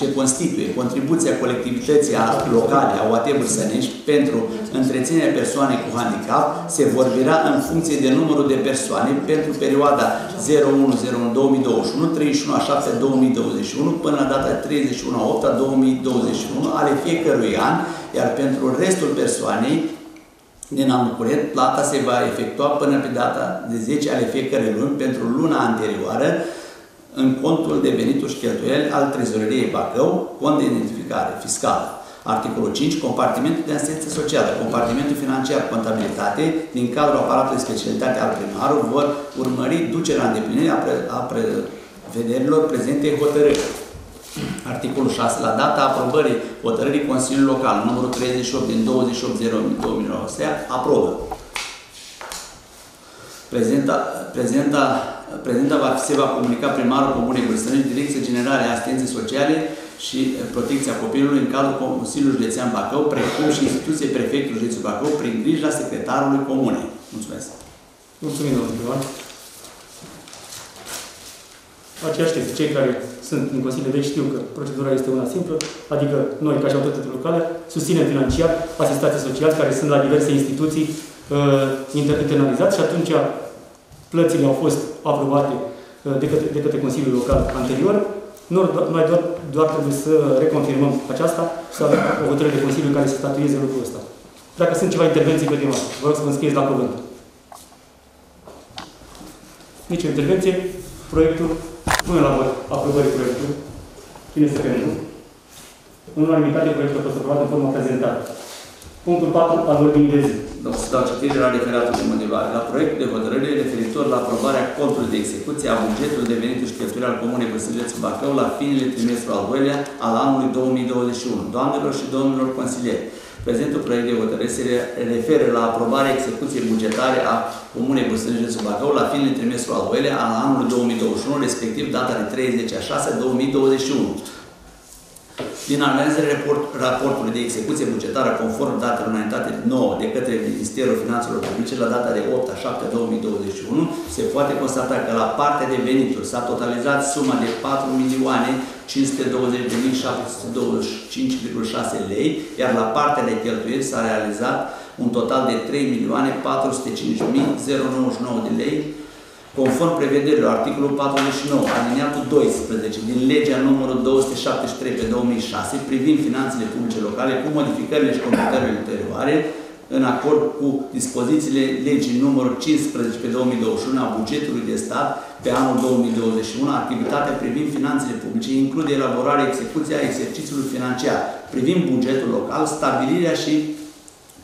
ce constituie contribuția colectivității locale a UAT Brusănești pentru întreținerea persoanei cu handicap se vor vira în funcție de numărul de persoane pentru perioada 01-01-2021, 31-07-2021 până la data 31-08-2021 ale fiecărui an, iar pentru restul persoanei din anul curent, plata se va efectua până pe data de 10 ale fiecărei luni pentru luna anterioară în contul de venituri și cheltuieli al Trezoreriei Bacău, cont de identificare fiscală. Articolul 5. Compartimentul de asistență socială, compartimentul financiar, contabilitate, din cadrul aparatului specialitate al primarului, vor urmări ducerea în îndeplinire a vederilor prezente hotărâri. Articolul 6. La data aprobării hotărârii Consiliului Local numărul 38 din 28/2009 aprobă. Se va comunica primarul Comunei Bârsănești, Direcția Generală a Asistenței Sociale și Protecția Copilului în cadrul Consiliului Județean Bacău, precum și instituției prefectului Județului Bacău, prin grija secretarului Comunei. Mulțumesc! Mulțumim, domnul primar! Aceștia, cei care sunt în Consiliul Vechi știu că procedura este una simplă, adică noi, ca și autoritățile locale, susținem financiar asistații sociali care sunt la diverse instituții internalizați și atunci plățile au fost aprobate de către Consiliul Local anterior. Noi doar trebuie să reconfirmăm aceasta, să avem o hotărâre de Consiliu care să statuieze lucrul ăsta. Dacă sunt ceva intervenții pe tema, vă rog să vă înscrieți la cuvânt. Nici o intervenție. Proiectul, până la vot, aprobării proiectului. Cine este pentru? În unanimitate, proiectul a fost aprobat în forma prezentată. Punctul 4 al ordinii de zi. Să dau citire la referatul de motivare. La proiectul de hotărâre referitor la aprobarea contului de execuție a bugetului de venituri și cheltuieli al Comunei Bârsănești Bacău la finele trimestrului al doilea al anului 2021. Doamnelor și domnilor consilieri, prezentul proiect de hotărâre se referă la aprobarea execuției bugetare a Comunei Bârsănești Bacău la finele trimestrului al doilea al anului 2021, respectiv data de 30/6/2021. Din analizele raportului de execuție bugetară, conform datelor înaintate 9 de către Ministerul Finanțelor Publice la data de 8/7/2021, se poate constata că la partea de venituri s-a totalizat suma de 4.520.725,6 lei, iar la partea de cheltuieli s-a realizat un total de 3.405.099 de lei, conform prevederilor articolul 49, alineatul 12 din legea numărul 273/2006 privind finanțele publice locale cu modificările și completările ulterioare, în acord cu dispozițiile legii numărul 15/2021 a bugetului de stat pe anul 2021, activitatea privind finanțele publice include elaborarea execuția exercițiului financiar privind bugetul local, stabilirea și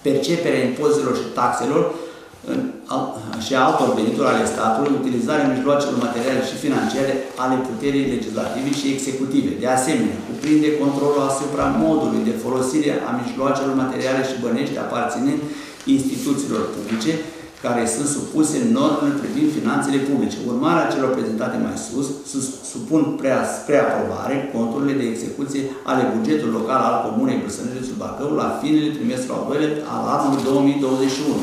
perceperea impozitelor și taxelor și a altor venituri ale statului, utilizarea mijloacelor materiale și financiare ale puterii legislative și executive. De asemenea, cuprinde controlul asupra modului de folosire a mijloacelor materiale și bănești aparținând instituțiilor publice care sunt supuse normelor privind finanțele publice. Urmarea celor prezentate mai sus, supun spre aprobare conturile de execuție ale bugetului local al Comunei Bârsănești Bacău la finele trimestrului al doilea al anului 2021.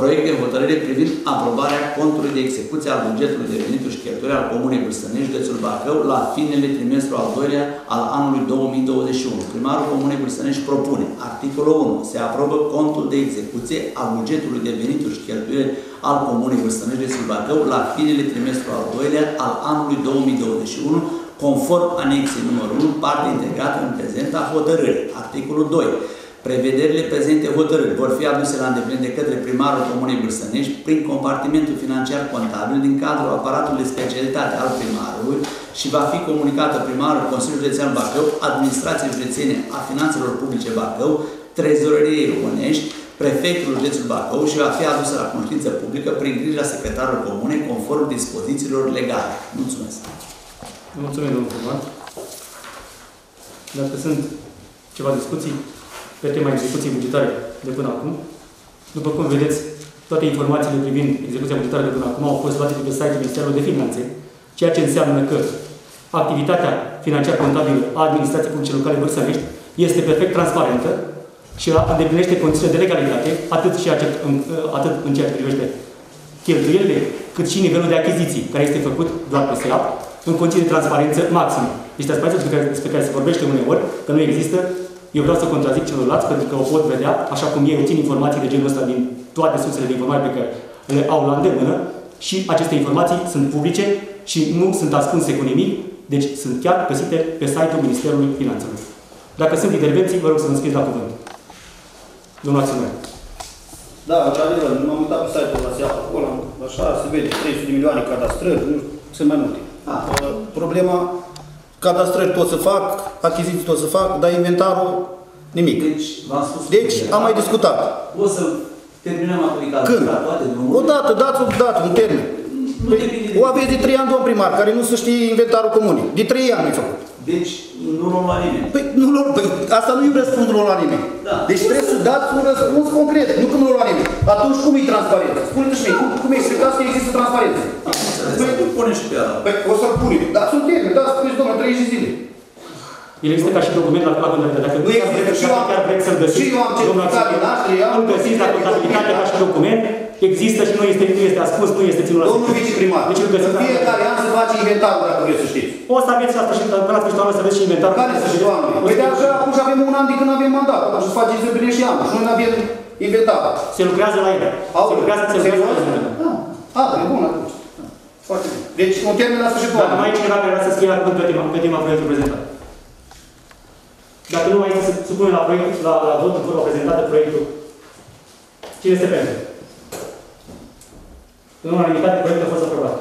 Proiect de hotărâre privind aprobarea contului de execuție al bugetului de venituri și cheltuieli al Comunei Bârsănești, județul Bacău, la finele trimestrului al doilea al anului 2021. Primarul Comunei Bârsănești propune. Articolul 1. Se aprobă contul de execuție al bugetului de venituri și cheltuieli al Comunei Bârsănești, județul Bacău, la finele trimestrului al doilea al anului 2021, conform anexei numărul 1, parte integrată în prezenta hotărâre. Articolul 2. Prevederile prezente hotărâri vor fi aduse la îndeplinire de către primarul Comunei Bârsănești prin compartimentul financiar contabil din cadrul aparatului de specialitate al primarului și va fi comunicată primarul Consiliului Județean Bacău, Administrației Județene a Finanțelor Publice Bacău, Trezoreriei Onești, prefectul Județului Bacău și va fi adusă la conștiință publică prin grija secretarului Comunei, conform dispozițiilor legale. Mulțumesc! Mulțumim, domnul primar! Dacă sunt ceva discuții pe tema execuției bugetare de până acum. După cum vedeți, toate informațiile privind execuția bugetară de până acum au fost luate de pe site-ul Ministerului de Finanțe, ceea ce înseamnă că activitatea financiar-contabilă a administrației publice locale Bârsănești este perfect transparentă și îndeplinește condițiile de legalitate, atât în ceea ce privește cheltuielile, cât și nivelul de achiziții, care este făcut doar pe SEAP, în condiții de transparență maximă. Deci transparența despre care se vorbește uneori, că nu există. Eu vreau să contrazic celorlalți, pentru că o pot vedea, așa cum ei obțin informații de genul ăsta din toate sursele de informații pe care le au la îndemână și aceste informații sunt publice și nu sunt ascunse cu nimic, deci sunt chiar găsite pe site-ul Ministerului Finanțelor. Dacă sunt intervenții, vă rog să vă înscrieți la cuvânt. Domnul acționar. Da, într-adevăr, m-am uitat pe site-ul la SEAP acolo, așa se vede, 300 de milioane cadastrări, sunt mai multe. Problema... Cadastrări tot să fac, achiziții tot să fac, dar inventarul nimic. Deci am mai discutat. O să terminăm aplicarea. Când? O dată, dați un termen. O aveți de 3 ani, domn primar, care nu se știe inventarul comunii. De 3 ani ai făcut. Deci nu luăm la nimeni. Păi, asta nu-i răspunsul la nimeni. Da. Deci trebuie să dați un răspuns concret, nu cum nu la nimeni. Atunci cum e transparență? Spune-mi și mie, cum e explicat că există transparență? Păi nu pune și pe ala. Păi o să-l punem. Dar sunt termeni, dați spune, domnul, 30 zile. El există ca și document la contabilitate. Dacă nu există, chiar vreți să-l găsiți, îl găsiți la contabilitate ca și document. Există și nu este, a spus, nu este ținut la domnul viceprimar, deci, în fiecare an se face inventarul, dacă vreți să știți. O să aveți și la sfârșitul anului să aveți și inventarul. Care să știți, oameni? Păi de așa, acum și avem un an de când avem mandat. Așa se face să bine și anul. Și noi avem inventarul. Se lucrează la ele. Se lucrează, la ele. Da, da, e bun atunci. Foarte bine. Deci, un termen la sfârșitul anului. Dacă mai e cineva care vrea să scrie la cuvânt pe tema proiectului prezentat. Dacă nu mai este să supune la proiect, la votul fără prezentată proiectul. Cine este pentru? În unanimitate, proiectul a fost aprobat.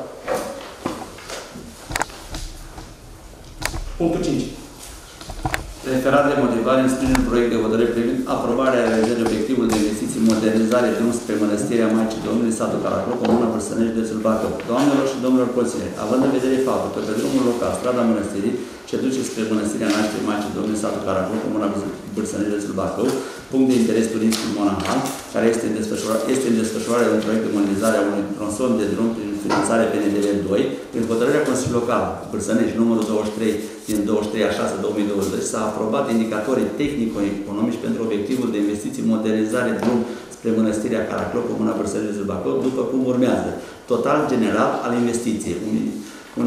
Punctul 5. Referat de motivare în sprijinul proiect de hotărâre privind aprobarea realizării obiectivului de investiții, modernizare, drum spre Mănăstirea Maicii Domnului, satul Caracol, comuna Vârsănești, județul Bacău. Doamnelor și domnilor consilieri, având în vedere faptul că pe drumul local, strada Mănăstirii, ce duce spre Mănăstirea Nașterii Maicii Domnului, satul Caracol, comuna Vârsănești, județul Bacău, punct de interes turistic monahal, care este în desfășurare de un proiect de modernizare a unui tronson de drum prin finanțare PNDL 2, prin hotărârea Consiliului Local Bârsănești numărul 23 din 23/6/2020 s-a aprobat indicatorii tehnico-economici pentru obiectivul de investiții modernizare drum spre Mănăstirea Caraclop, comuna Bârsănești Bacău, după cum urmează. Total general al investiției 1.249.741,23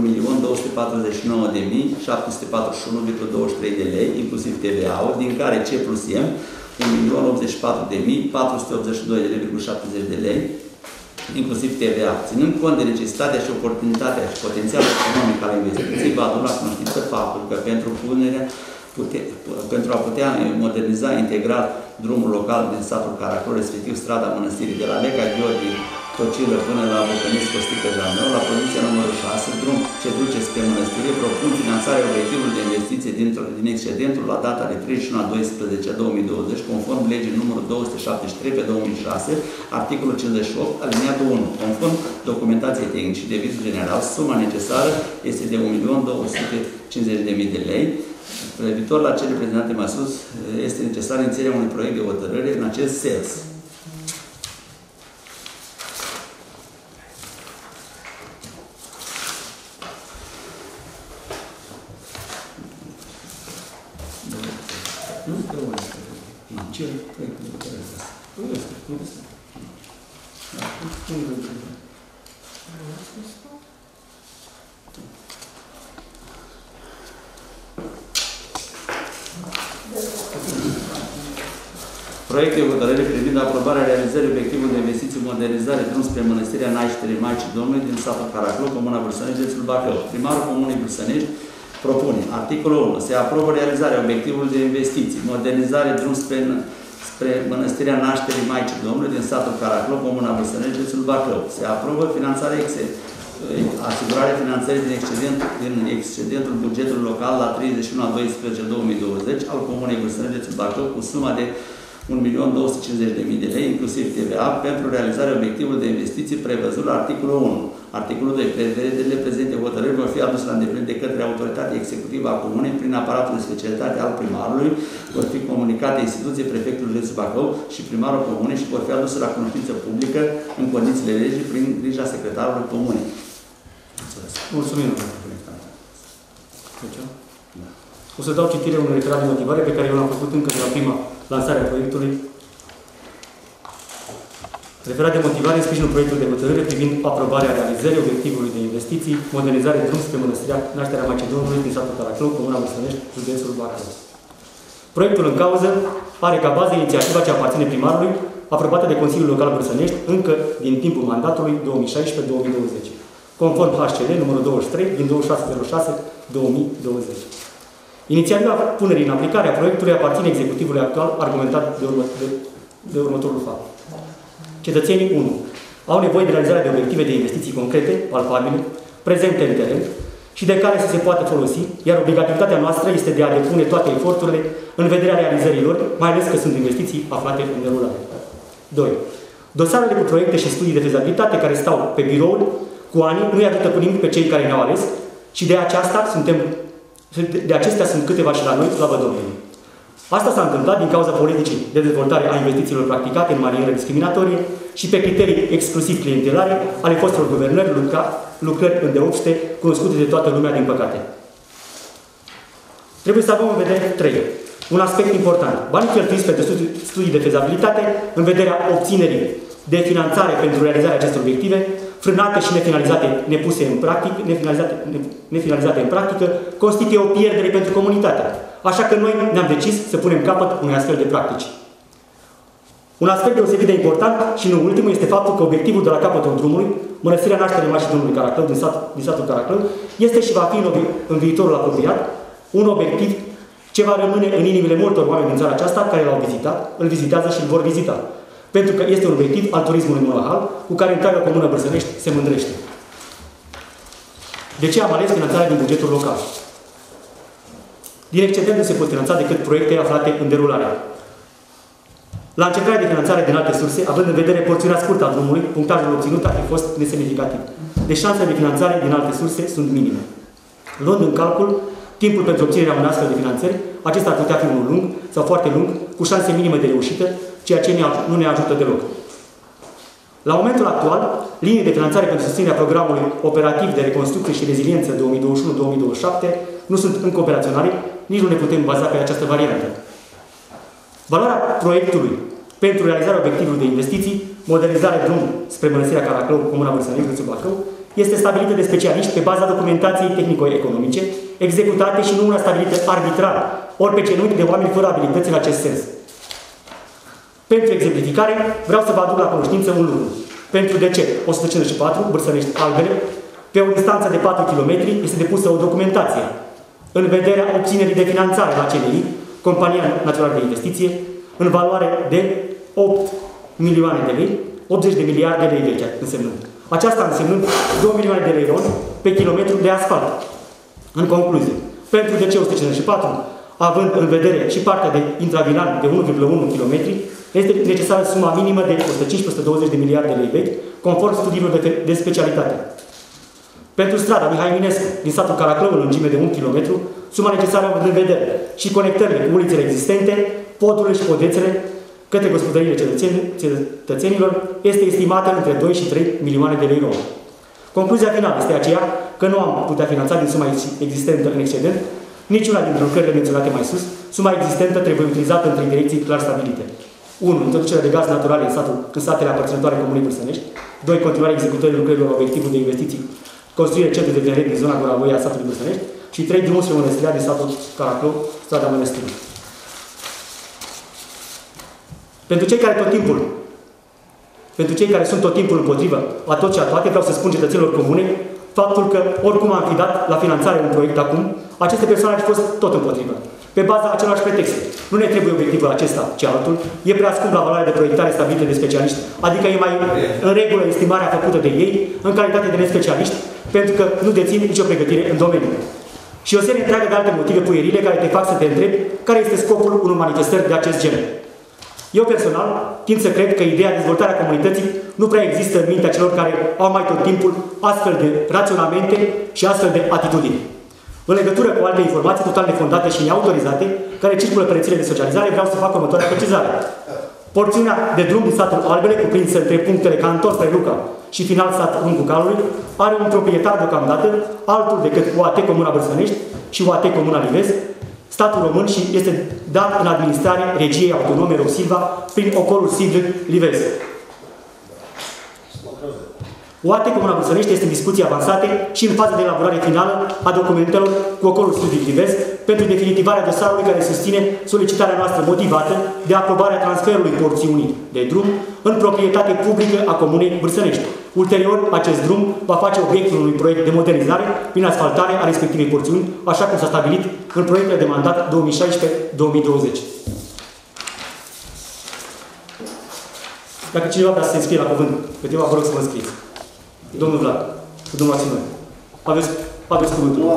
de lei, inclusiv TVA-ul, din care C plus M 1.084.482,70 de lei, inclusiv TVA. Ținând cont de necesitatea și oportunitatea și potențialul economic al investiției, va aduna conștiință faptul că pentru a putea moderniza integral drumul local din satul Caracol, respectiv strada Mănăstirii de la Leca Gheorghe Tocilă până la Bucăniscu Stică Janeu, la poziția numărul 6, drum ce duce spre Mănăstire, propun finanțarea obiectivului de investiție din excedentul la data de 31/12/2020, conform legii numărul 273/2006, articolul 58, alineatul 1. Conform documentației tehnice și de visul general, suma necesară este de 1.250.000 de lei. Privitor la cele prezentate mai sus, este necesară înțelegerea unui proiect de hotărâre în acest sens. Proiect de hotărâre privind aprobarea realizării obiectivului de investiții modernizare drum spre Mănăstirea Nașterii Maicii Domnului din satul Caraclou, comuna Vârsănești, județul Bacău. Primarul comunei Vârsănești propune. Articolul 1. Se aprobă realizarea obiectivului de investiții modernizare drum spre Mănăstirea Nașterii Maicii Domnului din satul Caraclou, comuna Vârsănești, județul Bacău. Se aprobă finanțarea asigurarea finanțării din excedentul bugetului local la 31/12/2020 al comunei Vârsănești, județul Bacău cu suma de 1.250.000 de lei, inclusiv TVA, pentru realizarea obiectivului de investiții prevăzut la articolul 1. Articolul 2. Prevederile prezente hotărâri vor fi aduse la îndeplinire de către autoritatea executivă a comunei prin aparatul de specialitate al primarului, vor fi comunicate instituției prefectului județul Bacău și primarul comunei și vor fi aduse la cunoștință publică în condițiile legii prin grija secretarului comunei. Mulțumim, domnule președinte. O să dau citire unui referat de motivare pe care eu l-am făcut încă de la prima lansarea proiectului. Referat de motivare în sprijinul proiectului de hotărâre privind aprobarea realizării obiectivului de investiții, modernizare drum spre Mănăstirea Nașterea Maicii Domnului din satul Caraclou, comuna Vârsănești, județul Bacău. Proiectul în cauză are ca bază inițiativa ce aparține primarului, aprobată de Consiliul Local Vârsănești încă din timpul mandatului 2016-2020, conform HCL numărul 23 din 26/06/2020. Inițiativa punerii în aplicare a proiectului aparține executivului actual, argumentat de următorul fapt. Cetățenii 1. Au nevoie de realizarea de obiective de investiții concrete, palpabile, prezente în teren și de care să se poată folosi, iar obligativitatea noastră este de a depune toate eforturile în vederea realizării lor, mai ales că sunt investiții aflate în derulare. 2. Dosarele cu proiecte și studii de fezabilitate care stau pe biroul Cu ani nu îi atâtăpânim pe cei care ne-au ales și de acestea sunt câteva și la noi, slavă Domnului. Asta s-a întâmplat din cauza politicii de dezvoltare a investițiilor practicate în manieră discriminatorie și pe criterii exclusiv clientelare ale fostelor guvernări, lucrări îndeopște, cunoscute de toată lumea, din păcate. Trebuie să avem în vedere trei. Un aspect important. Banii cheltuiți pentru studii de fezabilitate în vederea obținerii de finanțare pentru realizarea acestor obiective, frânate și nefinalizate în practică, constituie o pierdere pentru comunitatea. Așa că noi ne-am decis să punem capăt unei astfel de practici. Un aspect deosebit de important și nu ultimul este faptul că obiectivul de la capătul drumului, Mănăstirea Nașterii Maicii Domnului Caraclău, din satul Caraclău, este și va fi în viitorul apropiat un obiectiv ce va rămâne în inimile multor oameni din țara aceasta care l-au vizitat, îl vizitează și îl vor vizita. Pentru că este un obiectiv al turismului monahal, cu care întreaga comună Bărsănești se mândrește. De ce am ales finanțarea din bugetul local? Din excedent nu se pot finanța decât proiecte aflate în derulare. La încercarea de finanțare din alte surse, având în vedere porțiunea scurtă a drumului, punctajul obținut ar fi fost nesemnificativ. Deci șansele de finanțare din alte surse sunt minime. Luând în calcul timpul pentru obținerea unei astfel de finanțări, acesta ar putea fi unul lung sau foarte lung, cu șanse minime de reușită, ceea ce nu ne ajută deloc. La momentul actual, linii de finanțare pentru susținerea programului operativ de reconstrucție și reziliență 2021-2027 nu sunt încă operaționale, nici nu ne putem baza pe această variantă. Valoarea proiectului pentru realizarea obiectivului de investiții, modernizarea drumului spre Mănăstirea Caraclău, Comuna Bărsănești, județul Bacău, este stabilită de specialiști pe baza documentației tehnico-economice, executate și nu una stabilită arbitrar, ori pe genunchi de oameni fără abilități în acest sens. Pentru exemplificare, vreau să vă aduc la cunoștință un lucru. Pentru DC 154, Bărsănești Albele, pe o distanță de 4 km este depusă o documentație. În vederea obținerii de finanțare la CNI, Compania Națională de Investiție, în valoare de 8 milioane de lei, 80 de miliarde de lei vechi însemnând. Aceasta însemnând 2 milioane de lei pe kilometru de asfalt. În concluzie, pentru DC 154, având în vedere și partea de intravilan de 1,1 km, este necesară suma minimă de 115-120 de miliarde de lei vechi, conform studiilor de specialitate. Pentru strada Mihai Minescu, din satul Caraclău, în lungime de 1 km, suma necesară având în vedere și conectările cu ulițele existente, podurile și podețele către gospodăriile cetățenilor, este estimată între 2 și 3 milioane de lei. Concluzia finală este aceea că nu am putea finanța din suma existentă în excedent niciuna dintre lucrările menționate mai sus. Suma existentă trebuie utilizată în trei direcții clar stabilite. 1. Introducerea de gaz naturale în satele aparținătoare Comunei Bărsănești. 2. Continuarea executării lucrărilor obiectivul de investiții, construirea centrului de tineret din zona Goravoi a satului Bărsănești. Și 3. Drumul spre Mănăstirea din satul Caraclău, strada Mănăstirii. Pentru cei care sunt tot timpul împotrivă a tot și a toate, vreau să spun cetățenilor comune faptul că, oricum am fi dat la finanțare un proiect acum, aceste persoane au fost tot împotrivă. Pe baza același pretext. Nu ne trebuie obiectivul acesta, ci altul. E prea scump la valoarea de proiectare stabilită de specialiști, adică e mai în regulă estimarea făcută de ei, în calitate de nespecialiști, pentru că nu dețin nicio pregătire în domeniu. Și o serie întreagă de alte motive puierile care te fac să te întrebi care este scopul unor manifestări de acest gen. Eu personal tind să cred că ideea dezvoltarea comunității nu prea există în mintea celor care au mai tot timpul astfel de raționamente și astfel de atitudini. În legătură cu alte informații total nefondate și neautorizate care circulă pe rețelele de socializare, vreau să fac următoarea precizare. Porțiunea de drum din satul Albele, cuprinsă între punctele Cantor spre Luca și final satul Râncul Calului, are un proprietar deocamdată altul decât UAT Comuna Bărsănești și UAT Comuna Livez, statul român, și este dat în administrare regiei autonome Rosilva prin ocolul civil-Livez. UAT Comuna Bărsănești este în discuții avansate și în faza de elaborare finală a documentelor cu ocolul civil-Livez pentru definitivarea dosarului care susține solicitarea noastră motivată de aprobarea transferului porțiunii de drum în proprietate publică a Comunei Bărsănești. Ulterior, acest drum va face obiectul unui proiect de modernizare prin asfaltare a respectivei porțiuni, așa cum s-a stabilit în proiectele de mandat 2016-2020. Dacă cineva vrea să se înscrie la cuvânt, câteva, vă rog să vă înscrieți. Domnul Vlad, cu domnul Maximă, aveți cuvântul. Nu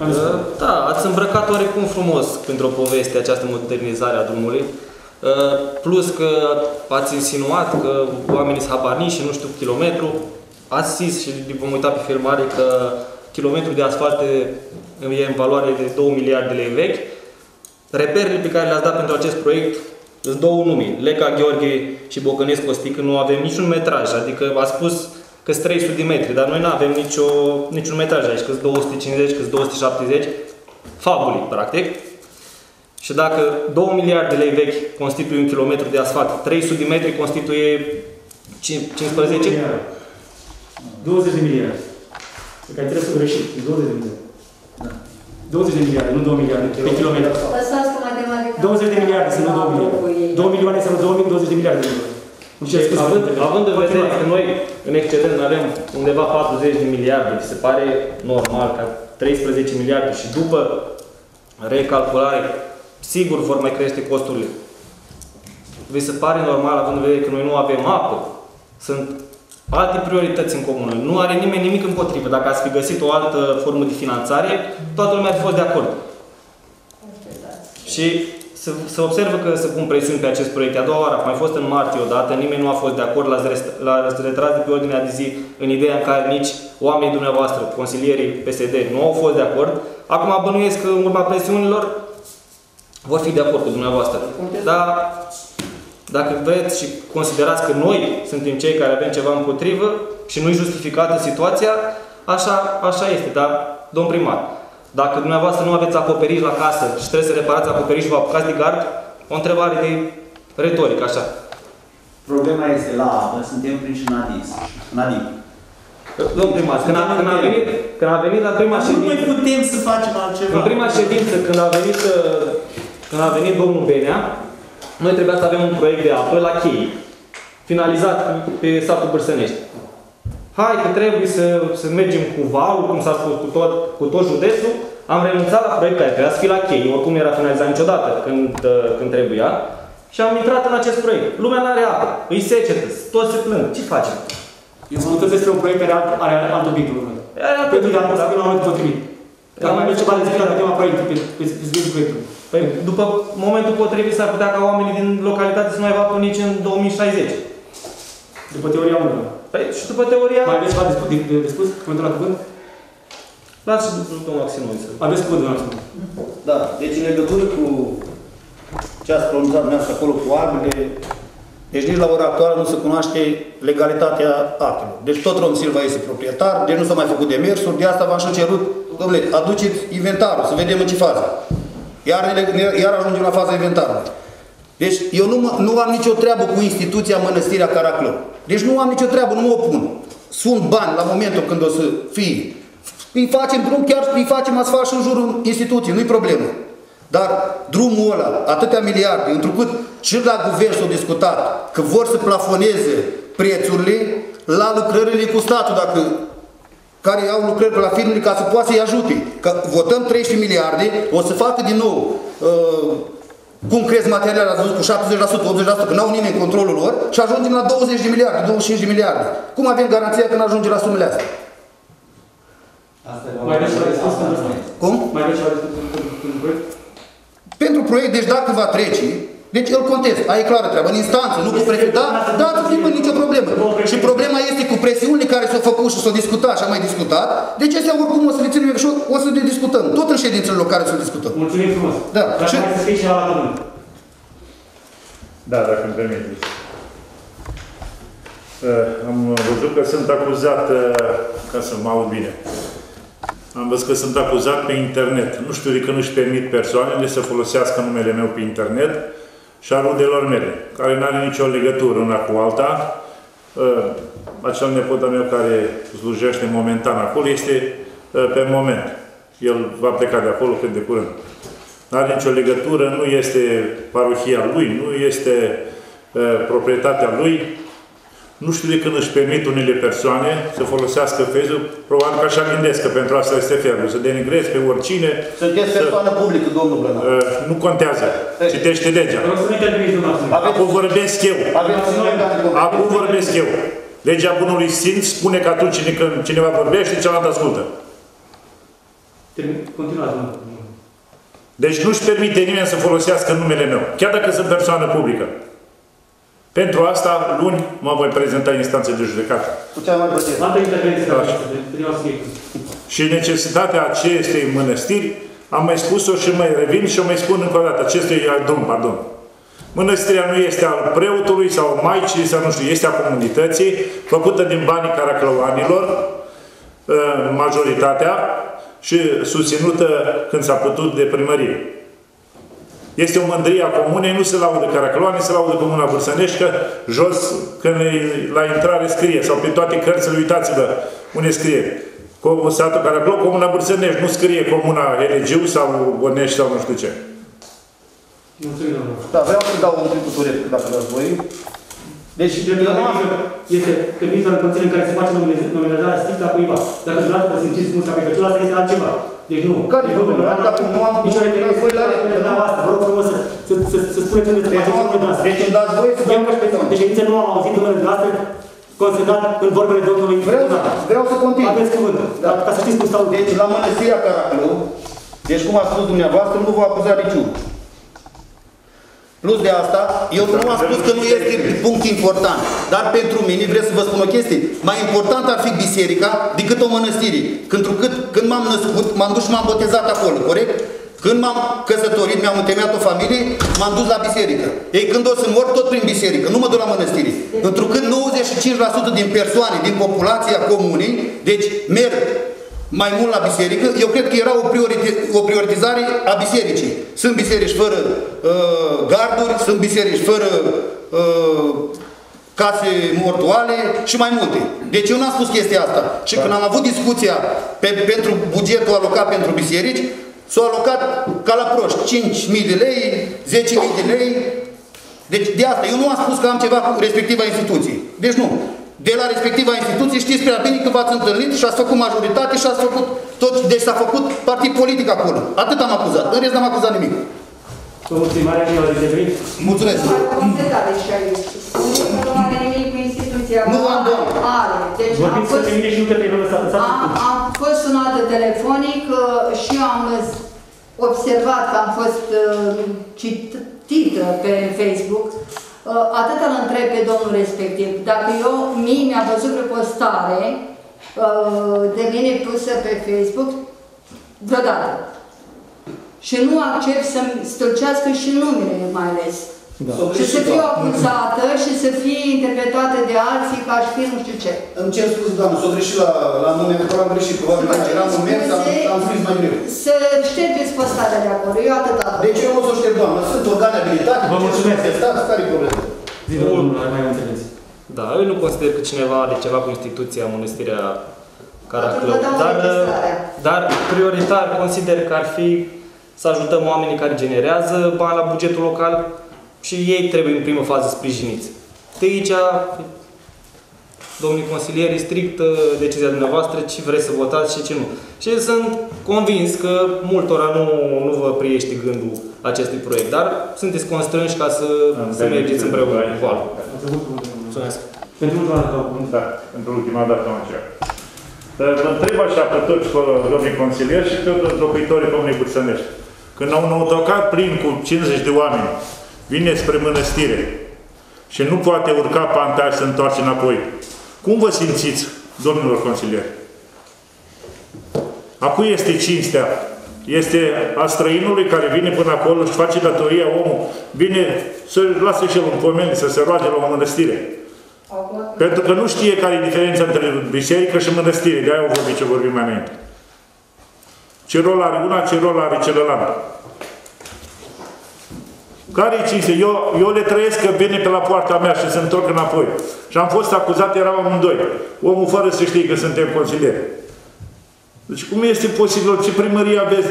am Da, ați îmbrăcat oarecum frumos pentru o poveste această modernizare a drumului. Plus că ați insinuat că oamenii sunt habarnici și nu știu kilometru. Ați zis și vom uita pe filmare că kilometrul de asfalt e în valoare de 2 miliarde de lei vechi. Reperele pe care le-ați dat pentru acest proiect sunt două nume, Leca Gheorghe și Bocănescu Costică. Nu avem niciun metraj, adică v-ați spus că sunt 300 de metri, dar noi nu avem niciun metraj aici, că sunt 250, că sunt 270, fabulii, practic. Și dacă 2 miliarde de lei vechi constituie un kilometru de asfalt, 300 de metri constituie 15? 20 de miliarde. Pe care trebuie să greșim, 20 de miliarde. 20 de miliarde, nu 2 miliarde, pe kilometru. Lăsați cu matematica. 20 de miliarde, să nu 2 miliarde. 2 milioane, să nu 20 de miliarde. Având în vedere că noi, în excedent, avem undeva 40 de miliarde, se pare normal că 13 miliarde și după recalculare, sigur vor mai crește costurile. Vi se pare normal, având în vedere că noi nu avem apă, sunt alte priorități în comună. Nu are nimeni nimic împotrivă. Dacă ați fi găsit o altă formă de finanțare, toată lumea ar fi fost de acord. Și se observă că se pun presiuni pe acest proiect. A doua oară, a mai fost în martie odată, nimeni nu a fost de acord, l-ați retras de pe ordinea de zi în ideea în care nici oamenii dumneavoastră, consilierii PSD, nu au fost de acord. Acum bănuiesc că în urma presiunilor vor fi de acord cu dumneavoastră. Dar dacă vreți și considerați că noi suntem cei care avem ceva împotrivă și nu-i justificată situația, așa este, dar, domn primar, dacă dumneavoastră nu aveți acoperiș la casă și trebuie să reparați acoperișul, vă apucați de gard, o întrebare de retorică, așa. Problema este la apă, suntem prinși în adins. Domn primar, când a venit la prima ședință... Nu mai putem să facem altceva. În prima ședință, când a venit domnul Benea, noi trebuia să avem un proiect de apă la Chei, finalizat pe satul Bârsănești. Hai că trebuie să mergem cu valul, cum s-a spus, cu tot județul. Am renunțat la proiect care trebuia să fie la Chei, oricum nu era finalizat niciodată când trebuia. Și am intrat în acest proiect. Lumea nu are apă, îi secetă, toți se plâng. Ce facem? Eu mă duc despre un proiect care are altă obiectul lumea. Pentru că am fost la un moment potrivit. Dar mai mult ceva de zic la tema proiectului, pe zbirul proiectului. Păi, după momentul potrivit, s-ar putea ca oamenii din localitate să nu aibă apă nici în 2060. După teoria 1. Păi, și după teoria... Mai aveți ceva de spus? Cuvântul la cuvânt? Lasă și domnul Axinoviță. Aveți cuvântul la cuvânt. Da, deci în legătură cu ce ați pronunțat dumneavoastră acolo cu arbele, deci nici la ora actuală nu se cunoaște legalitatea actelor. Deci tot Rom Silva este proprietar, deci nu s-a mai făcut demersuri, de asta v-am și cerut, domnule, aduceți inventarul, să vedem în ce fază. Iar ajungem la faza inventarului. Deci eu nu am nicio treabă cu instituția Mănăstirea Caraclău. Deci nu am nicio treabă, nu mă opun. Sunt bani la momentul când o să fie. Îi facem drum, chiar îi facem asfalt și în jurul instituției, nu-i problemă. Dar drumul ăla, atâtea miliarde, întrucât și la guvern s-au discutat că vor să plafoneze prețurile la lucrările cu statul, dacă... care au lucrări la firmele ca să poată să-i ajute. Că votăm 13 miliarde, o să facă din nou, cum crezi materialele, ați văzut, cu 70%, 80%, că n-au nimeni controlul lor și ajungem la 20 de miliarde, 25 de miliarde. Cum avem garanția că n-ajungem la sumele astea? Mai rău și la discuție pentru proiect? Cum? Mai rău și la discuție pentru proiect? Pentru proiect, deci dacă va trece, deci îl contest, aia e clară treaba, în instanță, nu cu prefectul, da, nu primim nicio problemă. Și problema este cu presiunile care s-au făcut și s-au discutat și am mai discutat, deci astea oricum o să le ținem și o să le discutăm, tot în ședințele locale să le discutăm. Mulțumim frumos! Da, dar mai să fie ceva la cuvânt. Da, dacă îmi permiteți. Am văzut că sunt acuzat, ca să mă aud bine, am văzut că sunt acuzat pe internet. Nu știu de când își permit persoanele să folosească numele meu pe internet, și a rudelor mele, care nu are nicio legătură una cu alta. Acel nepota meu care slujește momentan acolo este pe moment. El va pleca de acolo cât de curând. Nu are nicio legătură, nu este parohia lui, nu este proprietatea lui. Nu știu de când își permit unele persoane să folosească Facebook, probabil că așa gândesc, că pentru asta este felul, să denigrezi pe oricine. Sunteți persoană publică, domnul Brăna. Nu contează. Citește legea. Acum vorbesc eu. Acum vorbesc eu. Legea bunului simț spune că atunci când cineva vorbește, cealaltă ascultă. Continuați, domnul. Deci nu-și permite nimeni să folosească numele meu, chiar dacă sunt persoană publică. Pentru asta, luni, mă voi prezenta instanțe de judecată. Și necesitatea acestei mănăstiri, am mai spus-o și mai revin și o mai spun încă o dată. Acestui e al Domnului, pardon. Mănăstirea nu este al preotului sau al maicii sau nu știu, este a comunității, făcută din banii caraclăuanilor, majoritatea, și susținută când s-a putut de primărie. Este o mândrie a comunei, nu se laudă Caracaloane, se laudă Comuna Vârsănești, că jos, când la intrare scrie, sau pe toate cărțile, uitați-vă unde scrie. Satul Caracalon, Comuna Vârsănești, nu scrie Comuna Elegiu sau Bonești sau nu știu ce. Mulțumim, da, vreau să dau un tributure, dacă dați voi. Deci, este permisul în condiții în care se face nominalizarea strictă a cuiva. Dacă vreau să simțiți cum s-a pregătit, asta este altceva. Deci nu. Care e problema? Dacă nu am nicio asta, vă rog frumos să spuneți unde se face numele de astea. Deci îmi dați voi să dăm respectăm. Deci nici nu am auzit numele de astea consemnat în vorbele Domnului. Vreau să continui. Aveți cuvântul. Ca să știți cum stau. Deci la mănăstirea Caracalău, deci cum a spus dumneavoastră, nu vă acuza niciun. Plus de asta, eu nu am spus că nu este punct important. Dar pentru mine, vreau să vă spun o chestie, mai important ar fi biserica decât o mănăstire. Când m-am născut, m-am dus și m-am botezat acolo, corect? Când m-am căsătorit, mi-am întemeiat o familie, m-am dus la biserică. Ei, când o să mor, tot prin biserică, nu mă duc la mănăstire. Întrucât 95% din persoane, din populația comunii, deci merg mai mult la biserică, eu cred că era o prioritizare a bisericii. Sunt biserici fără garduri, sunt biserici fără case mortuale și mai multe. Deci eu n-am spus chestia asta. Și când am avut discuția pentru bugetul alocat pentru biserici, s-au alocat ca la proști 5.000 de lei, 10.000 de lei. Deci de asta, eu nu am spus că am ceva cu respectiva instituție. Deci nu. De la respectiva instituție știți prea bine că v-ați întâlnit și ați făcut majoritate și ați făcut tot, deci s-a făcut partid politic acolo. Atât am acuzat, în rest n-am acuzat nimic. Mulțumesc! Nu am am fost sunată telefonic și am observat că am fost citită pe Facebook. Atât îl întreb pe domnul respectiv. Dacă mi-a văzut o postare de mine pusă pe Facebook vreodată. Și nu accept să-mi stâlcească și numele, mai ales. Da. Și să fiu acuzată și să fie interpretată de alții ca aș fi nu știu ce. Îmi cer scuze, doamnă, s-o greșit la nume, că am greșit, probabil eram un mers, am scris mai greu. Să ștergeți postarea de acolo, eu atât am. Deci eu o să o șterg, doamnă, sunt organe abilitate, vă mulțumesc, care-i problema? Din urmă, mai înțeles. Da, eu nu consider că cineva are ceva cu instituția, mănăstirea Caracalău, dar prioritar consider că ar fi să ajutăm oamenii care generează bani la bugetul local, și ei trebuie în primă fază sprijiniți. Aici, domnii consilieri, strict decizia dumneavoastră ce vreți să votați și ce nu. Și sunt convins că multora nu vă priește gândul acestui proiect, dar sunteți constrânși ca să mergeți împreună cu voală. Mulțumesc. Pentru ultima dată, da, pentru ultima dată am încercat. Dar vă întreb așa pe toți domnii consilieri și pe toți locuitorii domnului Vârsănești. Când au un autocar plin cu 50 de oameni, vine spre mănăstire și nu poate urca pantaj să întoarce înapoi. Cum vă simțiți, domnilor consilieri? A cui este cinstea? Este a străinului care vine până acolo și face datoria omul. Vine să lasă și el un pomen, să se roage la o mănăstire. Pentru că nu știe care e diferența între biserică și mănăstire. De-aia o vorbim ce vorbim mai înainte. Ce rol are una, ce rol are celălalt. Care-i cinste? Eu le trăiesc că vine pe la poarta mea și se întorc înapoi. Și am fost acuzat, eram amândoi. Omul fără să știe că suntem consilieri. Deci cum este posibil? Ce primărie aveți?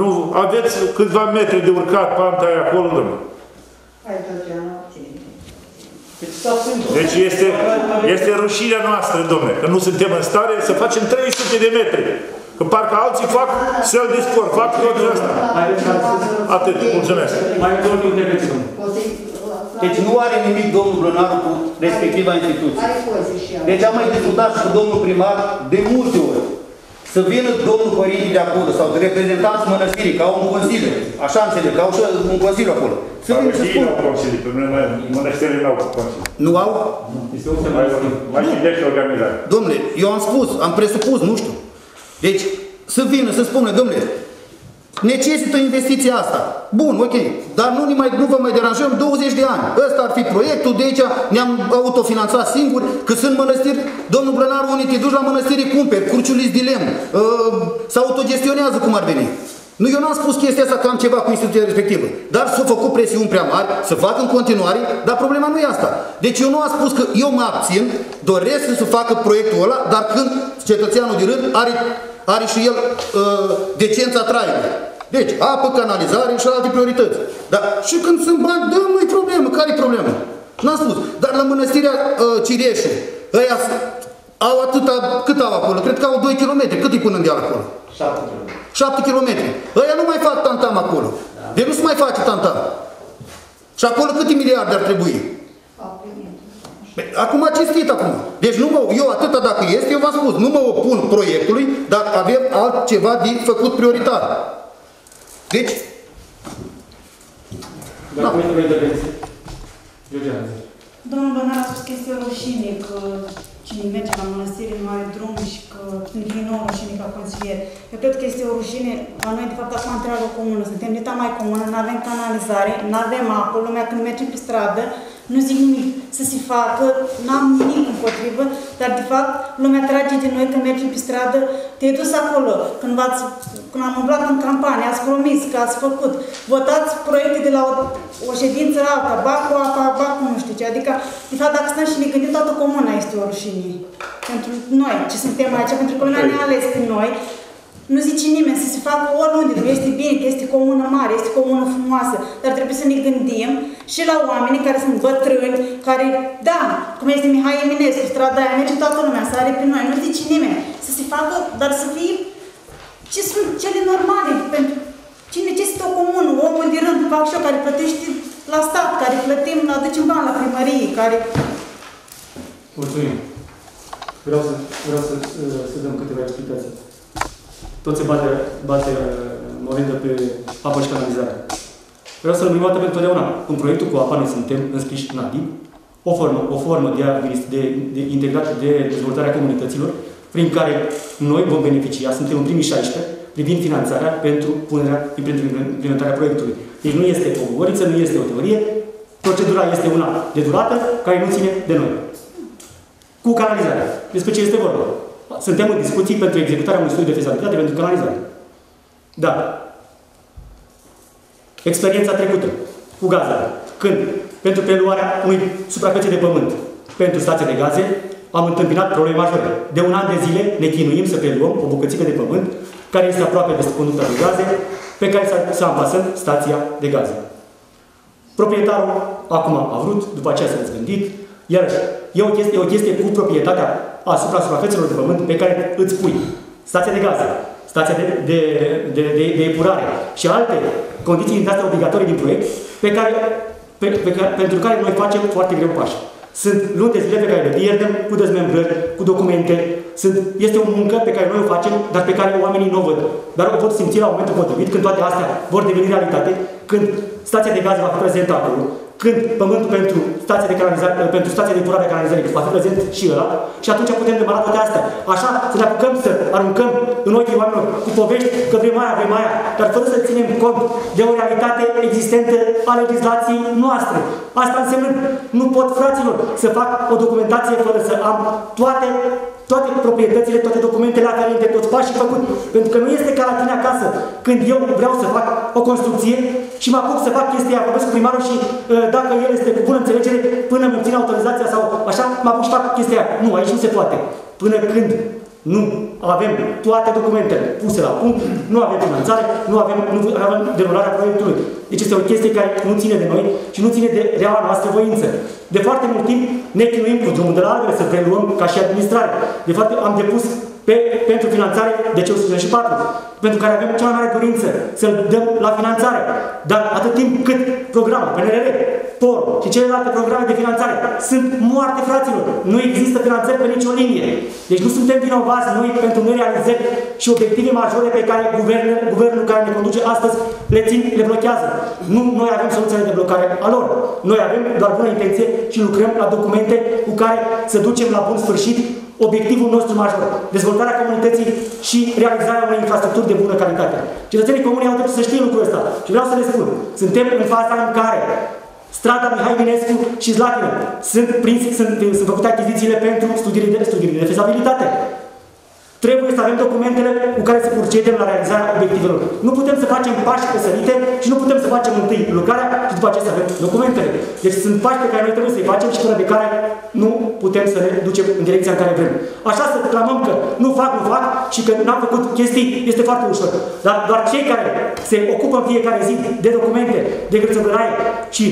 Nu aveți câțiva metri de urcat panta aia acolo, domnule. Deci este rușinea noastră, domnule, că nu suntem în stare să facem 300 de metri. Că parcă alții fac săl de sport, fac toate astea. Atât, mulțumesc. Deci nu are nimic domnul Brânaru cu respectiva instituție. Deci am mai discutat și cu domnul primar de multe ori. să vină domnul părinte de acolo sau reprezentanți mănăstirii, ca un consiliu, așa înțeleg, ca un consiliu acolo. Să vină să spună. Mănăstirii nu au consiliu. Nu au? Mai gândește organizare. Domnule, eu am spus, am presupus, nu știu. Deci, să vină, să spună, domnule, necesită investiția asta. Bun, ok, dar nu vă mai deranjăm 20 de ani. Ăsta ar fi proiectul, de aici ne-am autofinanțat singuri, că sunt mănăstiri. Domnul Brănaru, unii te duci la mănăstiri, cumperi, curciuliți de lemn, se autogestionează cum ar veni. Nu, eu n-am spus chestia asta că am ceva cu instituția respectivă, dar s-au făcut presiuni prea mari, să fac în continuare, dar problema nu e asta. Deci eu nu am spus că eu mă abțin, doresc să se facă proiectul ăla, dar când cetățeanul din rând are și el decența traiului. Deci, apă, canalizare și alte priorități. Dar și când sunt bani, dă, nu-i problemă. Care-i problemă? N-am spus. Dar la mănăstirea Cireșul, ăia au atâta, cât au acolo? Cred că au 2 km. Cât îi pun în deal acolo? 7 km. 7 km. Ăia nu mai fac tantam acolo. Da. Deci nu se mai face tantam. Și acolo câte miliarde ar trebui? Acum a cinstit acum. Deci nu mă, eu atâta dacă este, eu v-am spus, nu mă opun proiectului, dar avem altceva de făcut prioritar. Deci... Dacă nu mai intervenție. Georgiana. Domnul Bănar a spus că este rușine, că cine merge la mănăstire nu are drum și că e nouă rușine ca consilier. Eu cred că este o rușine, la noi de fapt acum întreabă o comună, suntem neta mai comună, nu avem canalizare, nu avem apă, lumea când merge pe stradă, nu zic nimic, să se facă, n-am nimic împotrivă, dar de fapt lumea trage de noi când mergem pe stradă, te-ai dus acolo, când am umblat în campanie, ați promis că ați făcut, votați proiecte de la o ședință la alta, ba cu apa, ba cu nu știu ce, adică, de fapt, dacă stăm și ne gândim, toată comuna este o rușine pentru noi, ce suntem aici, pentru că lumea ne-a ales pe noi. Nu zice nimeni să se facă oriunde, este bine, că este comună mare, este comună frumoasă, dar trebuie să ne gândim și la oamenii care sunt bătrâni, care, da, cum este Mihai Eminescu, strada aia, merge toată lumea, sare pe noi, nu zice nimeni să se facă, dar să fie ce sunt cele normale, pentru ce necesită o comună, omul de rând, fac și eu, care plătește la stat, care plătim, aducem bani la primărie, care... Mulțumim. Vreau să dăm câteva explicații. Tot se bate Morindă pe apă și canalizare. Vreau să rămânim o dată pentru totdeauna. În proiectul cu apa noi suntem înscriși în ADIP, o formă de integrare de dezvoltarea comunităților, prin care noi vom beneficia, suntem în primii 16, privind finanțarea pentru punerea, pentru implementarea proiectului. Deci nu este o goriță, nu este o teorie, procedura este una de durată, care nu ține de noi. Cu canalizarea. Despre ce este vorba? Suntem în discuții pentru executarea unui studiu de fezabilitate pentru canalizare. Dar experiența trecută cu gazele, când pentru preluarea unei suprafețe de pământ pentru stația de gaze, am întâmpinat probleme majore. De un an de zile ne chinuim să preluăm o bucățică de pământ care este aproape de conducta de gaze, pe care s-a amplasat stația de gaze. Proprietarul acum a vrut, după aceea s-a dezgândit, iarăși, e o chestie cu proprietatea asupra suprafețelor de pământ pe care îți pui stația de gaze, stația de epurare și alte condiții din astea obligatorii din proiect pentru care noi facem foarte greu pași. Sunt luni de zile pe care le pierdem cu dezmembrări, cu documente. Este o muncă pe care noi o facem, dar pe care oamenii nu o văd. Dar o pot simți la momentul potrivit, când toate astea vor deveni realitate, când stația de gaze va fi prezentă acolo, când pământul pentru stația de epurare a canalizării va fi prezent și ăla, și atunci putem demara toate astea. Așa să ne apucăm să aruncăm în ochii oamenilor cu povești că vrem aia, dar fără să ținem cont de o realitate existentă a legislației noastre. Asta înseamnă, nu pot, fraților, să fac o documentație fără să am toate proprietățile, toate documentele aferente, toți pașii făcuți. Pentru că nu este ca la tine acasă, când eu vreau să fac o construcție și mă apuc să fac chestia aia, vorbesc cu primarul și dacă el este cu bună înțelegere, până îmi obține autorizația sau așa, mă apuc și fac chestia aia. Nu, aici nu se poate. Până când nu avem toate documentele puse la punct, nu avem finanțare, nu avem derularea proiectului. Deci este o chestie care nu ține de noi și nu ține de reala noastră voință. De foarte mult timp ne chinuim cu drumul de la albere să preluăm ca și administrare. De fapt, am depus pentru finanțare de cel 154, pentru care avem cea mai mare dorință să-l dăm la finanțare. Dar atât timp cât programul PNRR, POR și celelalte programe de finanțare sunt moarte, fraților, nu există finanțări pe nicio linie. Deci nu suntem vinovați noi pentru nerealizări și obiective majore pe care guvernul care ne conduce astăzi le blochează. Nu noi avem soluțiile de blocare a lor. Noi avem doar bună intenție și lucrăm la documente cu care să ducem la bun sfârșit obiectivul nostru major, dezvoltarea comunității și realizarea unei infrastructuri de bună calitate. Cetățenii comunei au dreptul să știe lucrul ăsta și vreau să le spun, suntem în faza în care strada Mihai Minescu și Zlatine sunt făcute achizițiile pentru studiile de fezabilitate. Trebuie să avem documentele cu care să procedem la realizarea obiectivelor. Nu putem să facem pași păsărite și nu putem să facem întâi lucrarea și după aceea să avem documentele. Deci sunt pași pe care noi trebuie să-i facem și fără de care nu putem să ne ducem în direcția în care vrem. Așa să clamăm că nu fac și că n-am făcut chestii este foarte ușor. Dar doar cei care se ocupă în fiecare zi de documente, de grățăgăraie și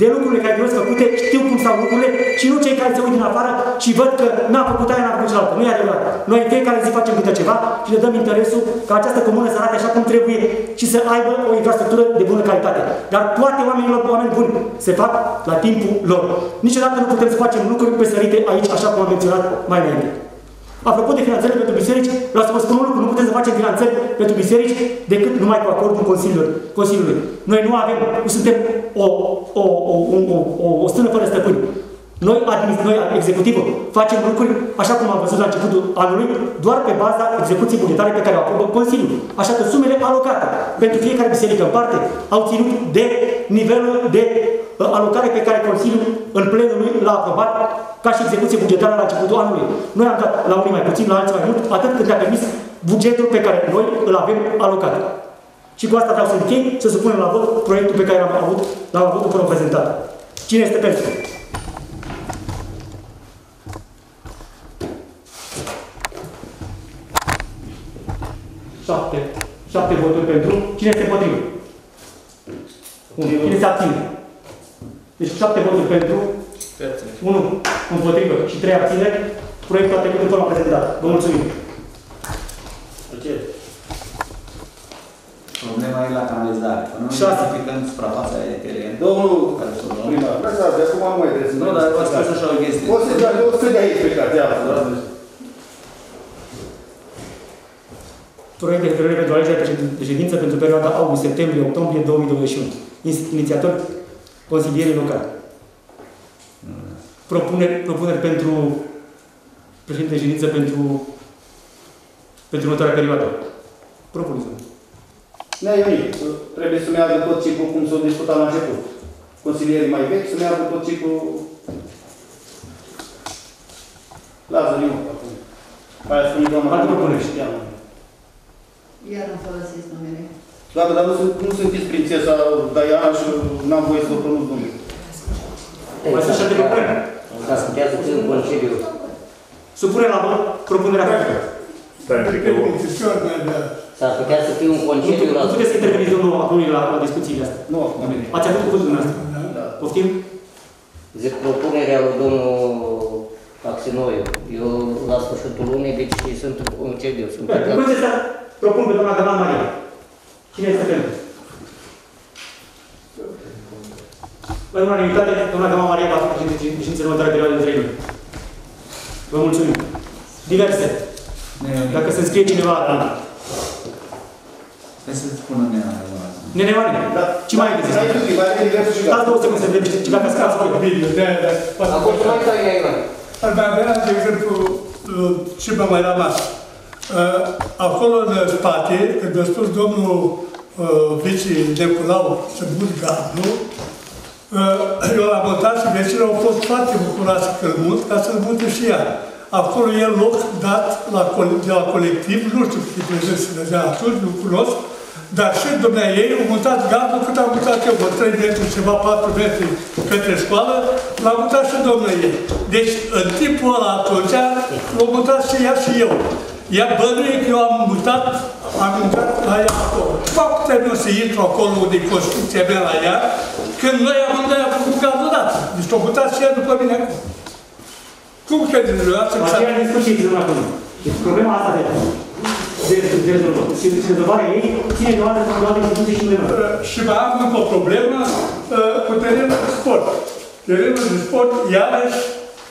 de lucrurile care sunt făcute, știu cum stau lucrurile și nu cei care se uit din afară și văd că n-am făcut aia, n-am făcut cealaltă. Nu e adevărat. Noi în fiecare zi facem câte ceva și ne dăm interesul ca această comună să arate așa cum trebuie și să aibă o infrastructură de bună calitate. Dar toate oameni buni se fac la timpul lor. Niciodată nu putem să facem lucruri pesărite aici, așa cum am menționat mai înainte. Apropo de finanțările pentru biserici, vreau să vă spun un lucru, nu putem să facem finanțări pentru biserici decât numai cu acordul Consiliului. Noi nu avem, nu suntem o stână fără stăpâni. Noi, executivul, facem lucruri, așa cum am văzut la începutul anului, doar pe baza execuției bugetare pe care o aprobă Consiliul. Așa că sumele alocate pentru fiecare biserică în parte au ținut de nivelul de alocare pe care Consiliul în plenul lui l-a aprobat ca și execuție bugetară la începutul anului. Noi am dat la unii mai puțin, la alții mai mult, atât cât ne-a permis bugetul pe care noi îl avem alocat. Și cu asta vreau să închei, să supunem la vot proiectul pe care l-am avut după prezentat. Cine este pentru? Șapte voturi pentru. Cine este împotrivă? Cine se abține? Deci 7 voturi pentru, 1 împotrivă și 3 abțineri. Proiectul a trecut în forma prezentată. Vă mulțumim! Problema e la canalizare. Nu identificăm suprafața de teren. Domnul, de acum am mai rezolvat. Nu, dar v-a spus așa o chestie. O să dea explicația asta. Proiect de hotărâre pentru alegerea de ședință pentru perioada august-septembrie-octombrie 2021. Inițiator, consiliere locale. Propuneri pentru președinte de ședință pentru următoarea perioadă. Propuneți-o. Trebuie să meargă tot ciclul cum s-a discutat la început. Consilierii mai vechi să meargă tot ciclul. Lasă, nu. Mai spune doamna. Alte propuneri. Iar îmi folosesc numele. Doamne, dar nu sunteți prințesa Diana și n-am voie să o pronunț numele. Mai sunt șapte propuneri. Ca să putea să țin concediu. Supune la vot propunerea făcută. S-ar putea să fie un concediu la... Nu puteți să interveniți, domnul, acum la discuțiile astea. Nu, acum. Ați avut cuvântul dumneavoastră. Poftim? Zic propunerea lui domnul Axinoiu. Eu la sfârșitul lunii, deci sunt în concediu. Propun pe doamna Dana Maria. Cine este pentru? În unanimitate, doamna Dana Maria va fi președință în următoarea perioadă de 3 luni. Vă mulțumim. Diverse. Dacă se înscrie cineva la Dana. Hai să spună Nena. Nene Maria. Ce mai este? Dați 2 secunde să vedem ce dacă scapă. Acum mai stai în ea. Ar mai avea, de exemplu, ce mă mai rămas. Acolo în spate, când a spus domnul vice-depulau să Burgardu, eu l-am votat și vecinii au fost foarte bucurați că-l mut, ca să-l mute și ea. Acolo e loc dat de la colectiv, nu știu cât prezent se vedea atunci, nu cunosc, dar și dumnea ei au mutat gardul cât am mutat eu, 3 metri, ceva 4 metri către școală, l-am mutat și domnul ei. Deci, în timpul ăla atunci, l-am mutat și ea și eu. Ea bănuie că eu am mutat la ea acolo. Faptul meu să intru acolo unde e construcția mea la ea, când noi amândoi am făcut gardul dat. Deci o mutat și ea după mine acolo. Cum credeți dumneavoastră? Aceea discuții din acolo. Deci problema asta de rezolvat. Și rezolvarea ei ține doar de instituții și noi. Și mai am încă o problemă cu terenul de sport. Terenul de sport, iarăși,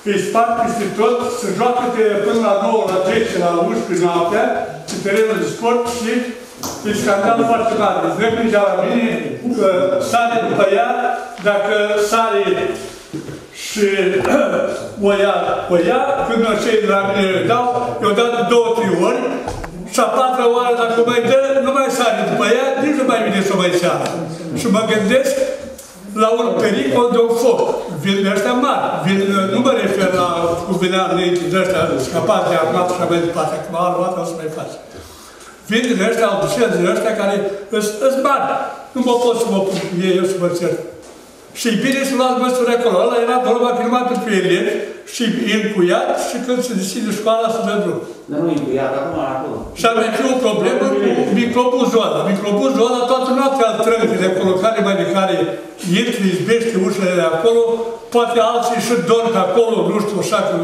îi sparg peste tot, se joacă până la 9, la 10, la 11 noaptea, pe terenul de sport și e scandal foarte mare. Îți dă mingea la mine, sare după ea, dacă sare și o ia, când cei de la mine îi dau, eu dau de 2-3 ori, și a 4-a oară dacă o mai dă, nu mai sare după ea, nici nu mai vine să o mai seară. Și mă gândesc la un pericol de un foc. Vin de ăștia mari. Nu mă refer la cuvinealii de ăștia scapați de armat și mai departe. Acum a luat, o să mai faci. Vin din ăștia, autosezi din ăștia care îți mari. Nu mă pot să mă pun cu ei, eu să mă cer. Și-i bine să luați măsuri acolo. Ăla era vorba că numai pentru elevi și-i încuiat și când se deschide școala să dă drum. Dar nu-i încuiat, acum acolo. Și ar mai fi o problemă cu microbul zoala. Microbul zoala toată noaptea trăgătele acolo, care mai de care intri, izbește ușile de acolo, poate alții și dorm acolo, nu știu, așa că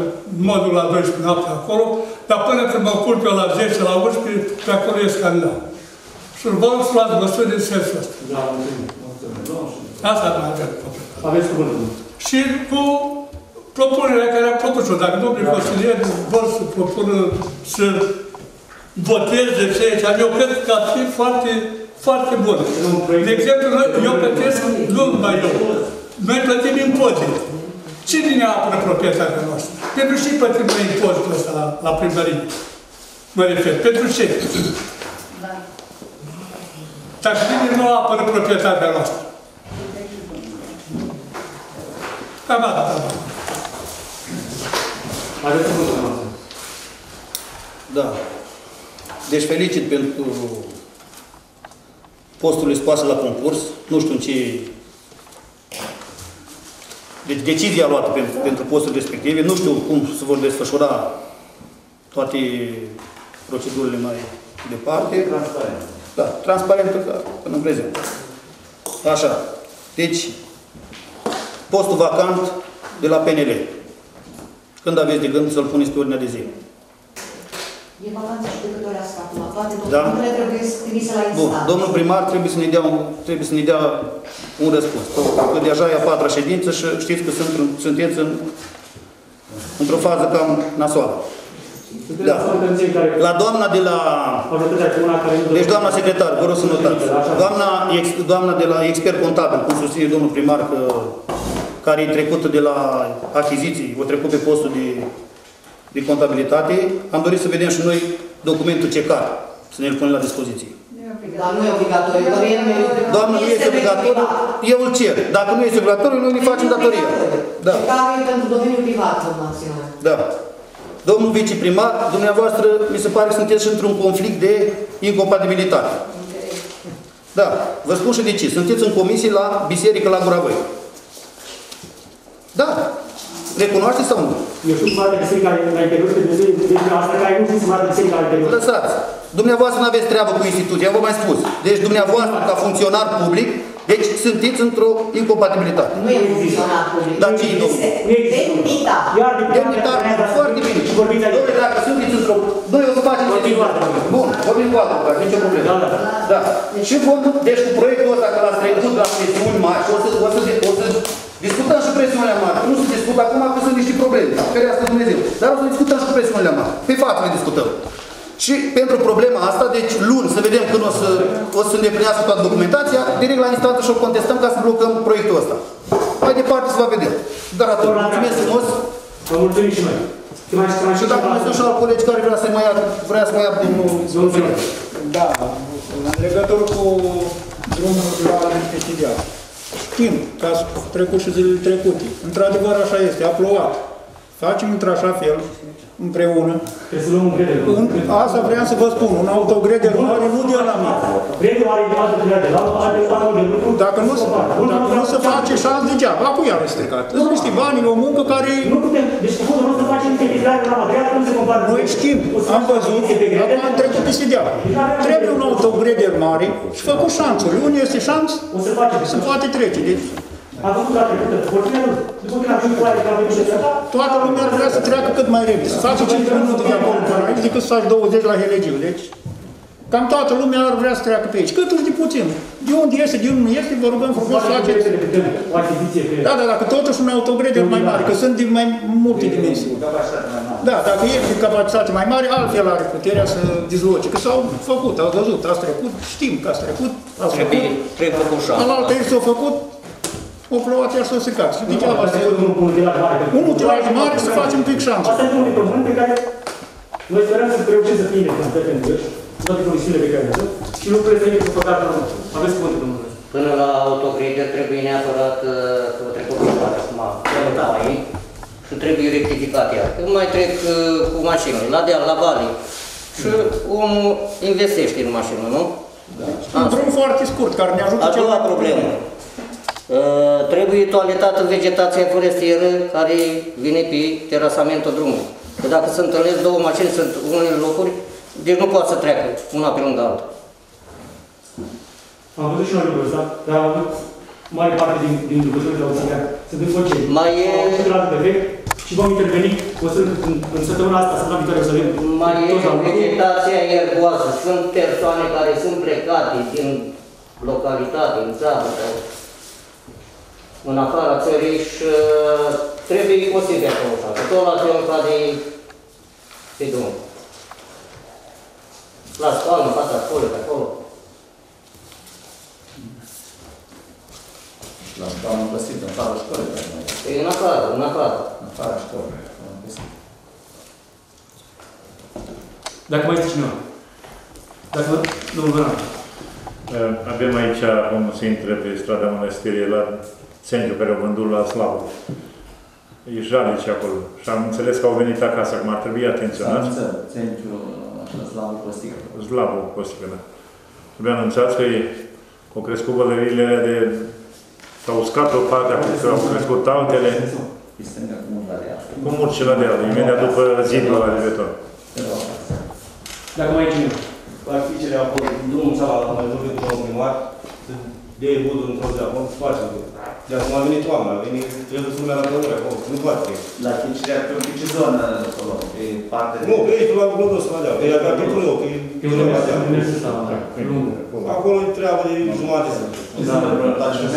modul la 12 noaptea acolo, dar până când mă culp eu la 10, la 11, pe acolo e scandal. Și vă rog să luați măsuri din sensul ăsta. Da, asta mai avea problema. Și cu propunerea care a propus-o. Dacă domnii consilieri vor să propună să voteze ceea ce am, eu cred că ar fi foarte, foarte bun. De exemplu, eu plătesc, nu numai eu, noi plătim impozit. Cine ne apără proprietatea noastră? Pentru ce plătim noi impozitul ăsta la primărie? Mă refer, pentru ce? Dar cine nu apără proprietatea noastră? Cam atât, cam atât. Aveți cuvântul noastră. Da. Deci felicit pentru postul lui scoasă la concurs. Nu știu în ce... Deci decizia luată pentru postul respective. Nu știu cum se vor desfășura toate procedurile mai departe. Transparent. Da, transparent până în prezent. Așa. Deci... Postul vacant de la PNL. Când aveți de gând să-l puneți pe ordinea de zi? E vacant și de câte ori ați făcut la toate documentele, trebuie să trimise la instanță. Bun, domnul primar trebuie să ne dea un răspuns. Că deja e a 4-a ședință și știți că sunteți într-o fază cam nasoală. Da. La doamna de la... Deci doamna secretar, vă rog să notați. Doamna de la expert contabil, cum susține domnul primar că... care e trecută de la achiziții, o trecut pe postul de contabilitate, am dorit să vedem și noi documentul CECAR, să ne-l punem la dispoziție. Dar nu e obligatoriu. Doamnă, nu este obligatoriu, eu îl cer. Dacă nu este obligatoriu, noi îi facem datoria. CECAR e pentru domeniul privat, național. Da. Domnul viceprimar, dumneavoastră, mi se pare că sunteți și într-un conflict de incompatibilitate. Da, vă spun și de ce. Sunteți în comisie la Biserică la Gura Voi. Da. Recunoașteți sau nu? Eu știu cum arată biserica la interior, că nu știu cum arată biserica la interior. Lăsați. Dumneavoastră nu aveți treabă cu instituția, v-am mai spus. Deci dumneavoastră, ca funcționar public, deci sunteți într-o incompatibilitate. Nu e funcționar public. Dar ce-i domnul? Demnitar. Demnitar, foarte bine. Domnule, dacă sunteți într-o... Noi o să facem... Bun, vorbim cu altă, dar nicio problemă. Da. Și vom... Deci cu proiectul ăsta, că l-ați trecut la sesiuni mari, discutăm și presiunile mari. Nu se discută acum că sunt niște probleme. Ferească Dumnezeu. Dar o să discutăm și presiunile mari. Pe față ne discutăm. Și pentru problema asta, deci luni, să vedem când o să îndeplinească toată documentația, direct la instanță și o contestăm ca să blocăm proiectul ăsta. Mai departe se va vedea. Dar atunci, mulțumesc frumos. Vă mulțumim și noi. Și dacă mai sunt și alt colegi care vrea să mai ia primul zonul. Da. În legătură cu drumul la Pestidial. Știm că ați trecut și zilele trecute. Într-adevăr așa este, a plouat. Facem într-așa fel, împreună. Trebuie să luăm un greder. Asta vreau să vă spun, un autogreder nu are nu de la mine. Grederul are de altă greder, are de altă greder. Dacă nu se face și azi degeaba, apoi i-am stricat. Sunt niște bani, o muncă care... Nu putem, deci nu se face niște greder la material, cum se compară. Noi știm, am văzut, acum am trecut peste deal. Trebuie un autogreder mare și făcut șanțuri. Unii este șanț, se poate trece. Am făcut la trecută. Portierul, după când am făcut la trecută, toată lumea vrea să treacă cât mai repede. Să facă 5 minute de acolo până aici, decât să faci 20 la Helegiu. Deci, cam toată lumea ar vrea să treacă pe aici. Cât uși de puțin. De unde este, de unde nu este, vă rugăm frumos să faceți. Da, da, dacă totuși un autogreder mai mare, că sunt de mai multe dimensiuni. Da, dacă e de capacitate mai mare, altfel are puterea să dizloce. Că s-au făcut, au văzut, ați trecut, știm că ați trecut, ați făcut. Trebuie făcut șapte. Alaltă ieri s-au făcut, o plouat iar s-au secat. Și degeaba să... Un utilaj mare să facem un pic șansă. Asta este un microfon pe care noi sperăm să reușim să fie toate comisiile pe care le avem și lucrurile trebuie propătate la urmă. Aveți cuvântul, domnule. Până la autocredere trebuie neapărat că o trecă pe toată cum a mai și trebuie rectificat ea. Eu mai trec cu mașinile, la deal, la Bali și omul investește în mașină, nu? Da. Un drum foarte scurt, care ne ajută cel mai problemă. Trebuie toaletată vegetația forestieră care vine pe terasamentul drumului. Că dacă se întâlnesc două mașini, sunt unele locuri, deci nu poate să treacă una pe lângă alta. Am văzut și noi lucruri, da? Dar am văzut mare parte din lucrurile la Oținea. Se duc făceri. Mai e... Am văzut la defect și vom interveni. O să în săptămâna asta, săptămâna viitoare o să vedem. Mai e vegetația erboasă. Sunt persoane care sunt plecate din localitate, în țară, în afara țării și trebuie imposibil acolo. Tot la triunfa de... pe drumul. La scoală, în fața scolii, pe acolo. La scoală am găsit, în afară școlii, pe acolo. E în afară, în afară. În afară școlii, am găsit. Dacă mai este cineva. Dacă vă... Domnul Văran. Avem aici, omul se intră pe strada Mănăstirii, la centru care o vândut la Slavă. E jalnici acolo. Și am înțeles că au venit acasă, acum ar trebui atenționați. Slavul Costică. Slavul Costică, da. Trebuie anunțați că au crescut bălăriile alea de... S-au uscat o parte, că au crescut altele. Cu murci la deal, imediat după zidul ăla de beton. Dacă mai e cineva, artificele acolo, drumul țara, cum ai vorbit cu domnul primar, de budul într-o zi acolo, îți face lucru. De acum a venit oameni, a venit, trebuie să lumea la tăuri acolo, nu poate. La Chincirea, pe ce zonă acolo? Pe partea de... Nu, pe aici, pe la Buclădos, pe alea, pe alea, pe Plău, pe lumea de acolo. Acolo e treabă de jumate să... Doamne,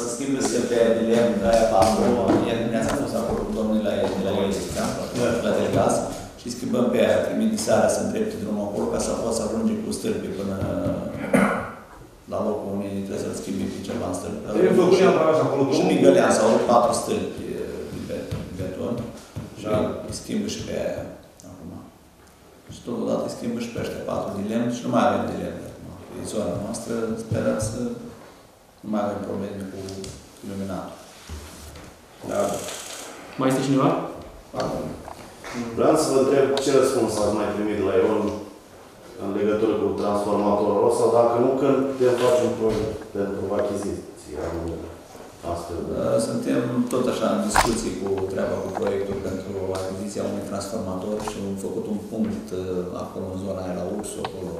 să schimbe steltea de lemn, de aia pe acolo, iar dimineața a fost acolo cu domnul de la Iolisica, la Delgaz, și schimbăm pe aia, primit de seara să îndrepte drumul acolo, ca să poată să ajunge cu stâlpi până... la locul unii trebuie să-l schimbi pe ceva în stâlpi. Trebuie făcut neapărat acolo drumul. Și migăleam, s-au luat 4 stâlpi din beton. Și îi schimbă și pe aia acum. Și totodată îi schimbă și pe ăștia 4 de lemn și nu mai avem de lemn acum. E zona noastră, sperăm să nu mai avem probleme cu iluminatul. Mai este cineva? Vreau să vă întreb ce răspuns ați mai primit la Ion în legătură cu transformatorul ăsta, dacă nu, când putem face un proiect pentru achiziția astfel. Suntem tot așa în discuții cu treaba cu proiectul pentru achiziția unui transformator și am făcut un punct acolo în zona aia la Ursu, acolo.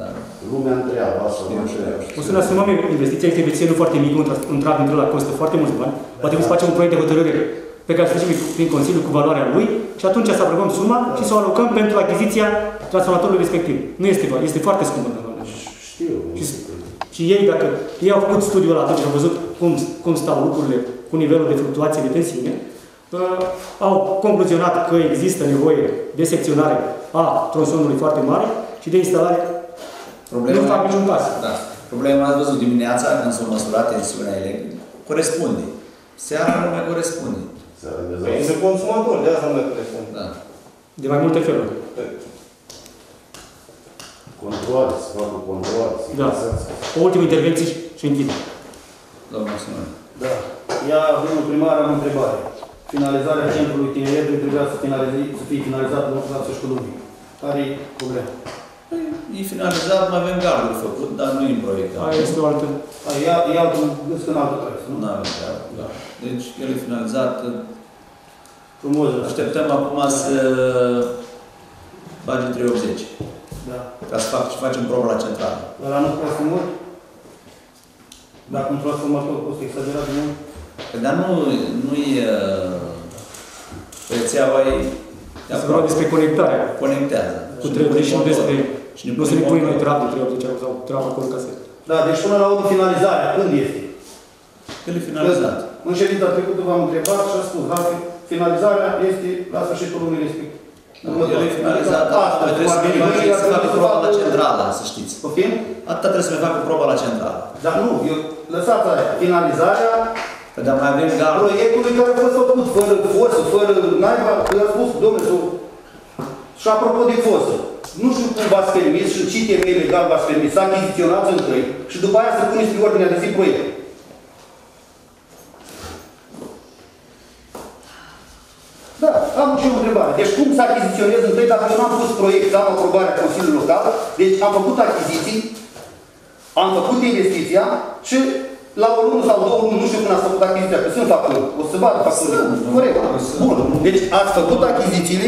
Dar... Lumea întreabă, asta nu știu. O să ne asumăm investiția, este investiție nu foarte mică, un trap dintre ăla costă foarte mulți bani. Poate că să facem un proiect de hotărâre pe care să facem prin Consiliu cu valoarea lui și atunci să aprobăm suma și să o alocăm pentru achiziția transformatorului respectiv. Nu este bani, este foarte scumpă. Știu. Și ei, dacă ei au făcut studiul ăla atunci, au văzut cum stau lucrurile cu nivelul de fluctuație de tensiune, au concluzionat că există nevoie de secționare a tronsonului foarte mare și de instalare. Nu fac niciun pas. Da. Problema, ați văzut dimineața, când s-a măsurat tensiunea electrică, corespunde. Seara nu mai corespunde. Păi este consumator, de asta nu mai corespunde. Da. De mai multe feluri. Controare, să facă controare. Da. O ultimă intervenție și închid. Doamne, mulțumesc. Da. Ia, domnul primar, am o întrebare. Finalizarea centrului tineretului trebuia să fie finalizat în urmă și cu lumii. Care-i problema? E finalizat, mai avem gardul făcut, dar nu e în proiect. Aia este o altă... Aia e altul, gâscă în altă trebuie, nu? Nu avem gardul, da. Deci, el e finalizat. Frumos, da. Așteptăm acum să... bagi 380. Da. Ca să facem probă la centrală. Ăla nu costă mult? Dacă un transformator poți să exagerat, nu? Dar nu e rețeaua ei. Se vorba despre conectare. Conectează. Cu trebuie și nu despre... Nu o să le pui noi trap de 380 sau trap acolo ca să... Da, deci până la autofinalizarea, când este? Când e finalizat. În ședința trecută v-am întrebat și a spus, finalizarea este la sfârșitul lunii respectiv. El e finalizat, atâta trebuie să ne facă proba la centrală, să știți. Poftim? Atâta trebuie să ne facă proba la centrală. Dar nu, lăsați aia, finalizarea... Dar mai avem gală. Proiectului care a fost făcut, fără forță, fără naiba, i-a spus, domnule, și apropo de forță, nu știu cum v-ați permis și ce temei legal v-ați permis, să achiziționați între ei și după aia să puneți pe ordinea de zi proiect. Da, am și o întrebare. Deci cum să achiziționez întâi dacă nu am pus proiect, am aprobarea Consiliului Local, deci am făcut achiziții, am făcut investiția și la o lună sau două luni, nu știu când ați făcut achiziția, că sunt facturi, o să vadă facturile. Corect. Bun. Deci ați făcut achizițiile,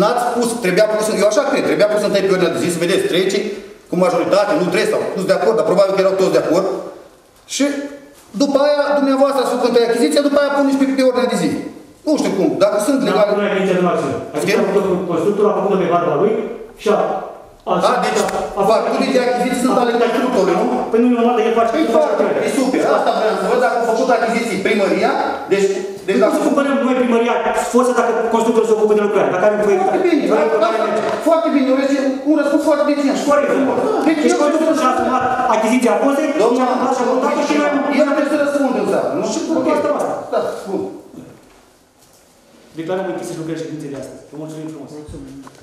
n-ați pus, trebuia pus, eu așa cred, trebuia pus întâi pe ordinea de zi, să vedeți, trece, cu majoritate, nu trece sau nu-s de acord, dar probabil că erau toți de acord. Și după aia, dumneavoastră ați făcut întâi achiziția, după aia puneți pe ordinea de zi. Nu știu cum, dacă sunt legale... Nu ai internație. Adică a făcut-o constructorul, a făcut-o pe barba lui și a... A, deci, facturii de achiziții sunt ale constructorului, nu? Păi nu-i normal, dacă faci... Păi foarte, e super. Asta vreau să văd, dacă au făcut achiziții primăria, deci... Nu cum să cumpărăm noi primăria forță dacă constructorul se ocupă de lucrare, dacă are un proiect... Foarte bine, foarte bine, un răspuns foarte bine. Corect. Deci constructorul și-a asumat achiziția forței, și-a luat și-a luat și noi... El trebuie să răspundă în țară, nu? Și cum asta asta? Da, bun. Declarăm închisă lucrările ședinței de astăzi. Vă mulțumim frumos! Mulțumim!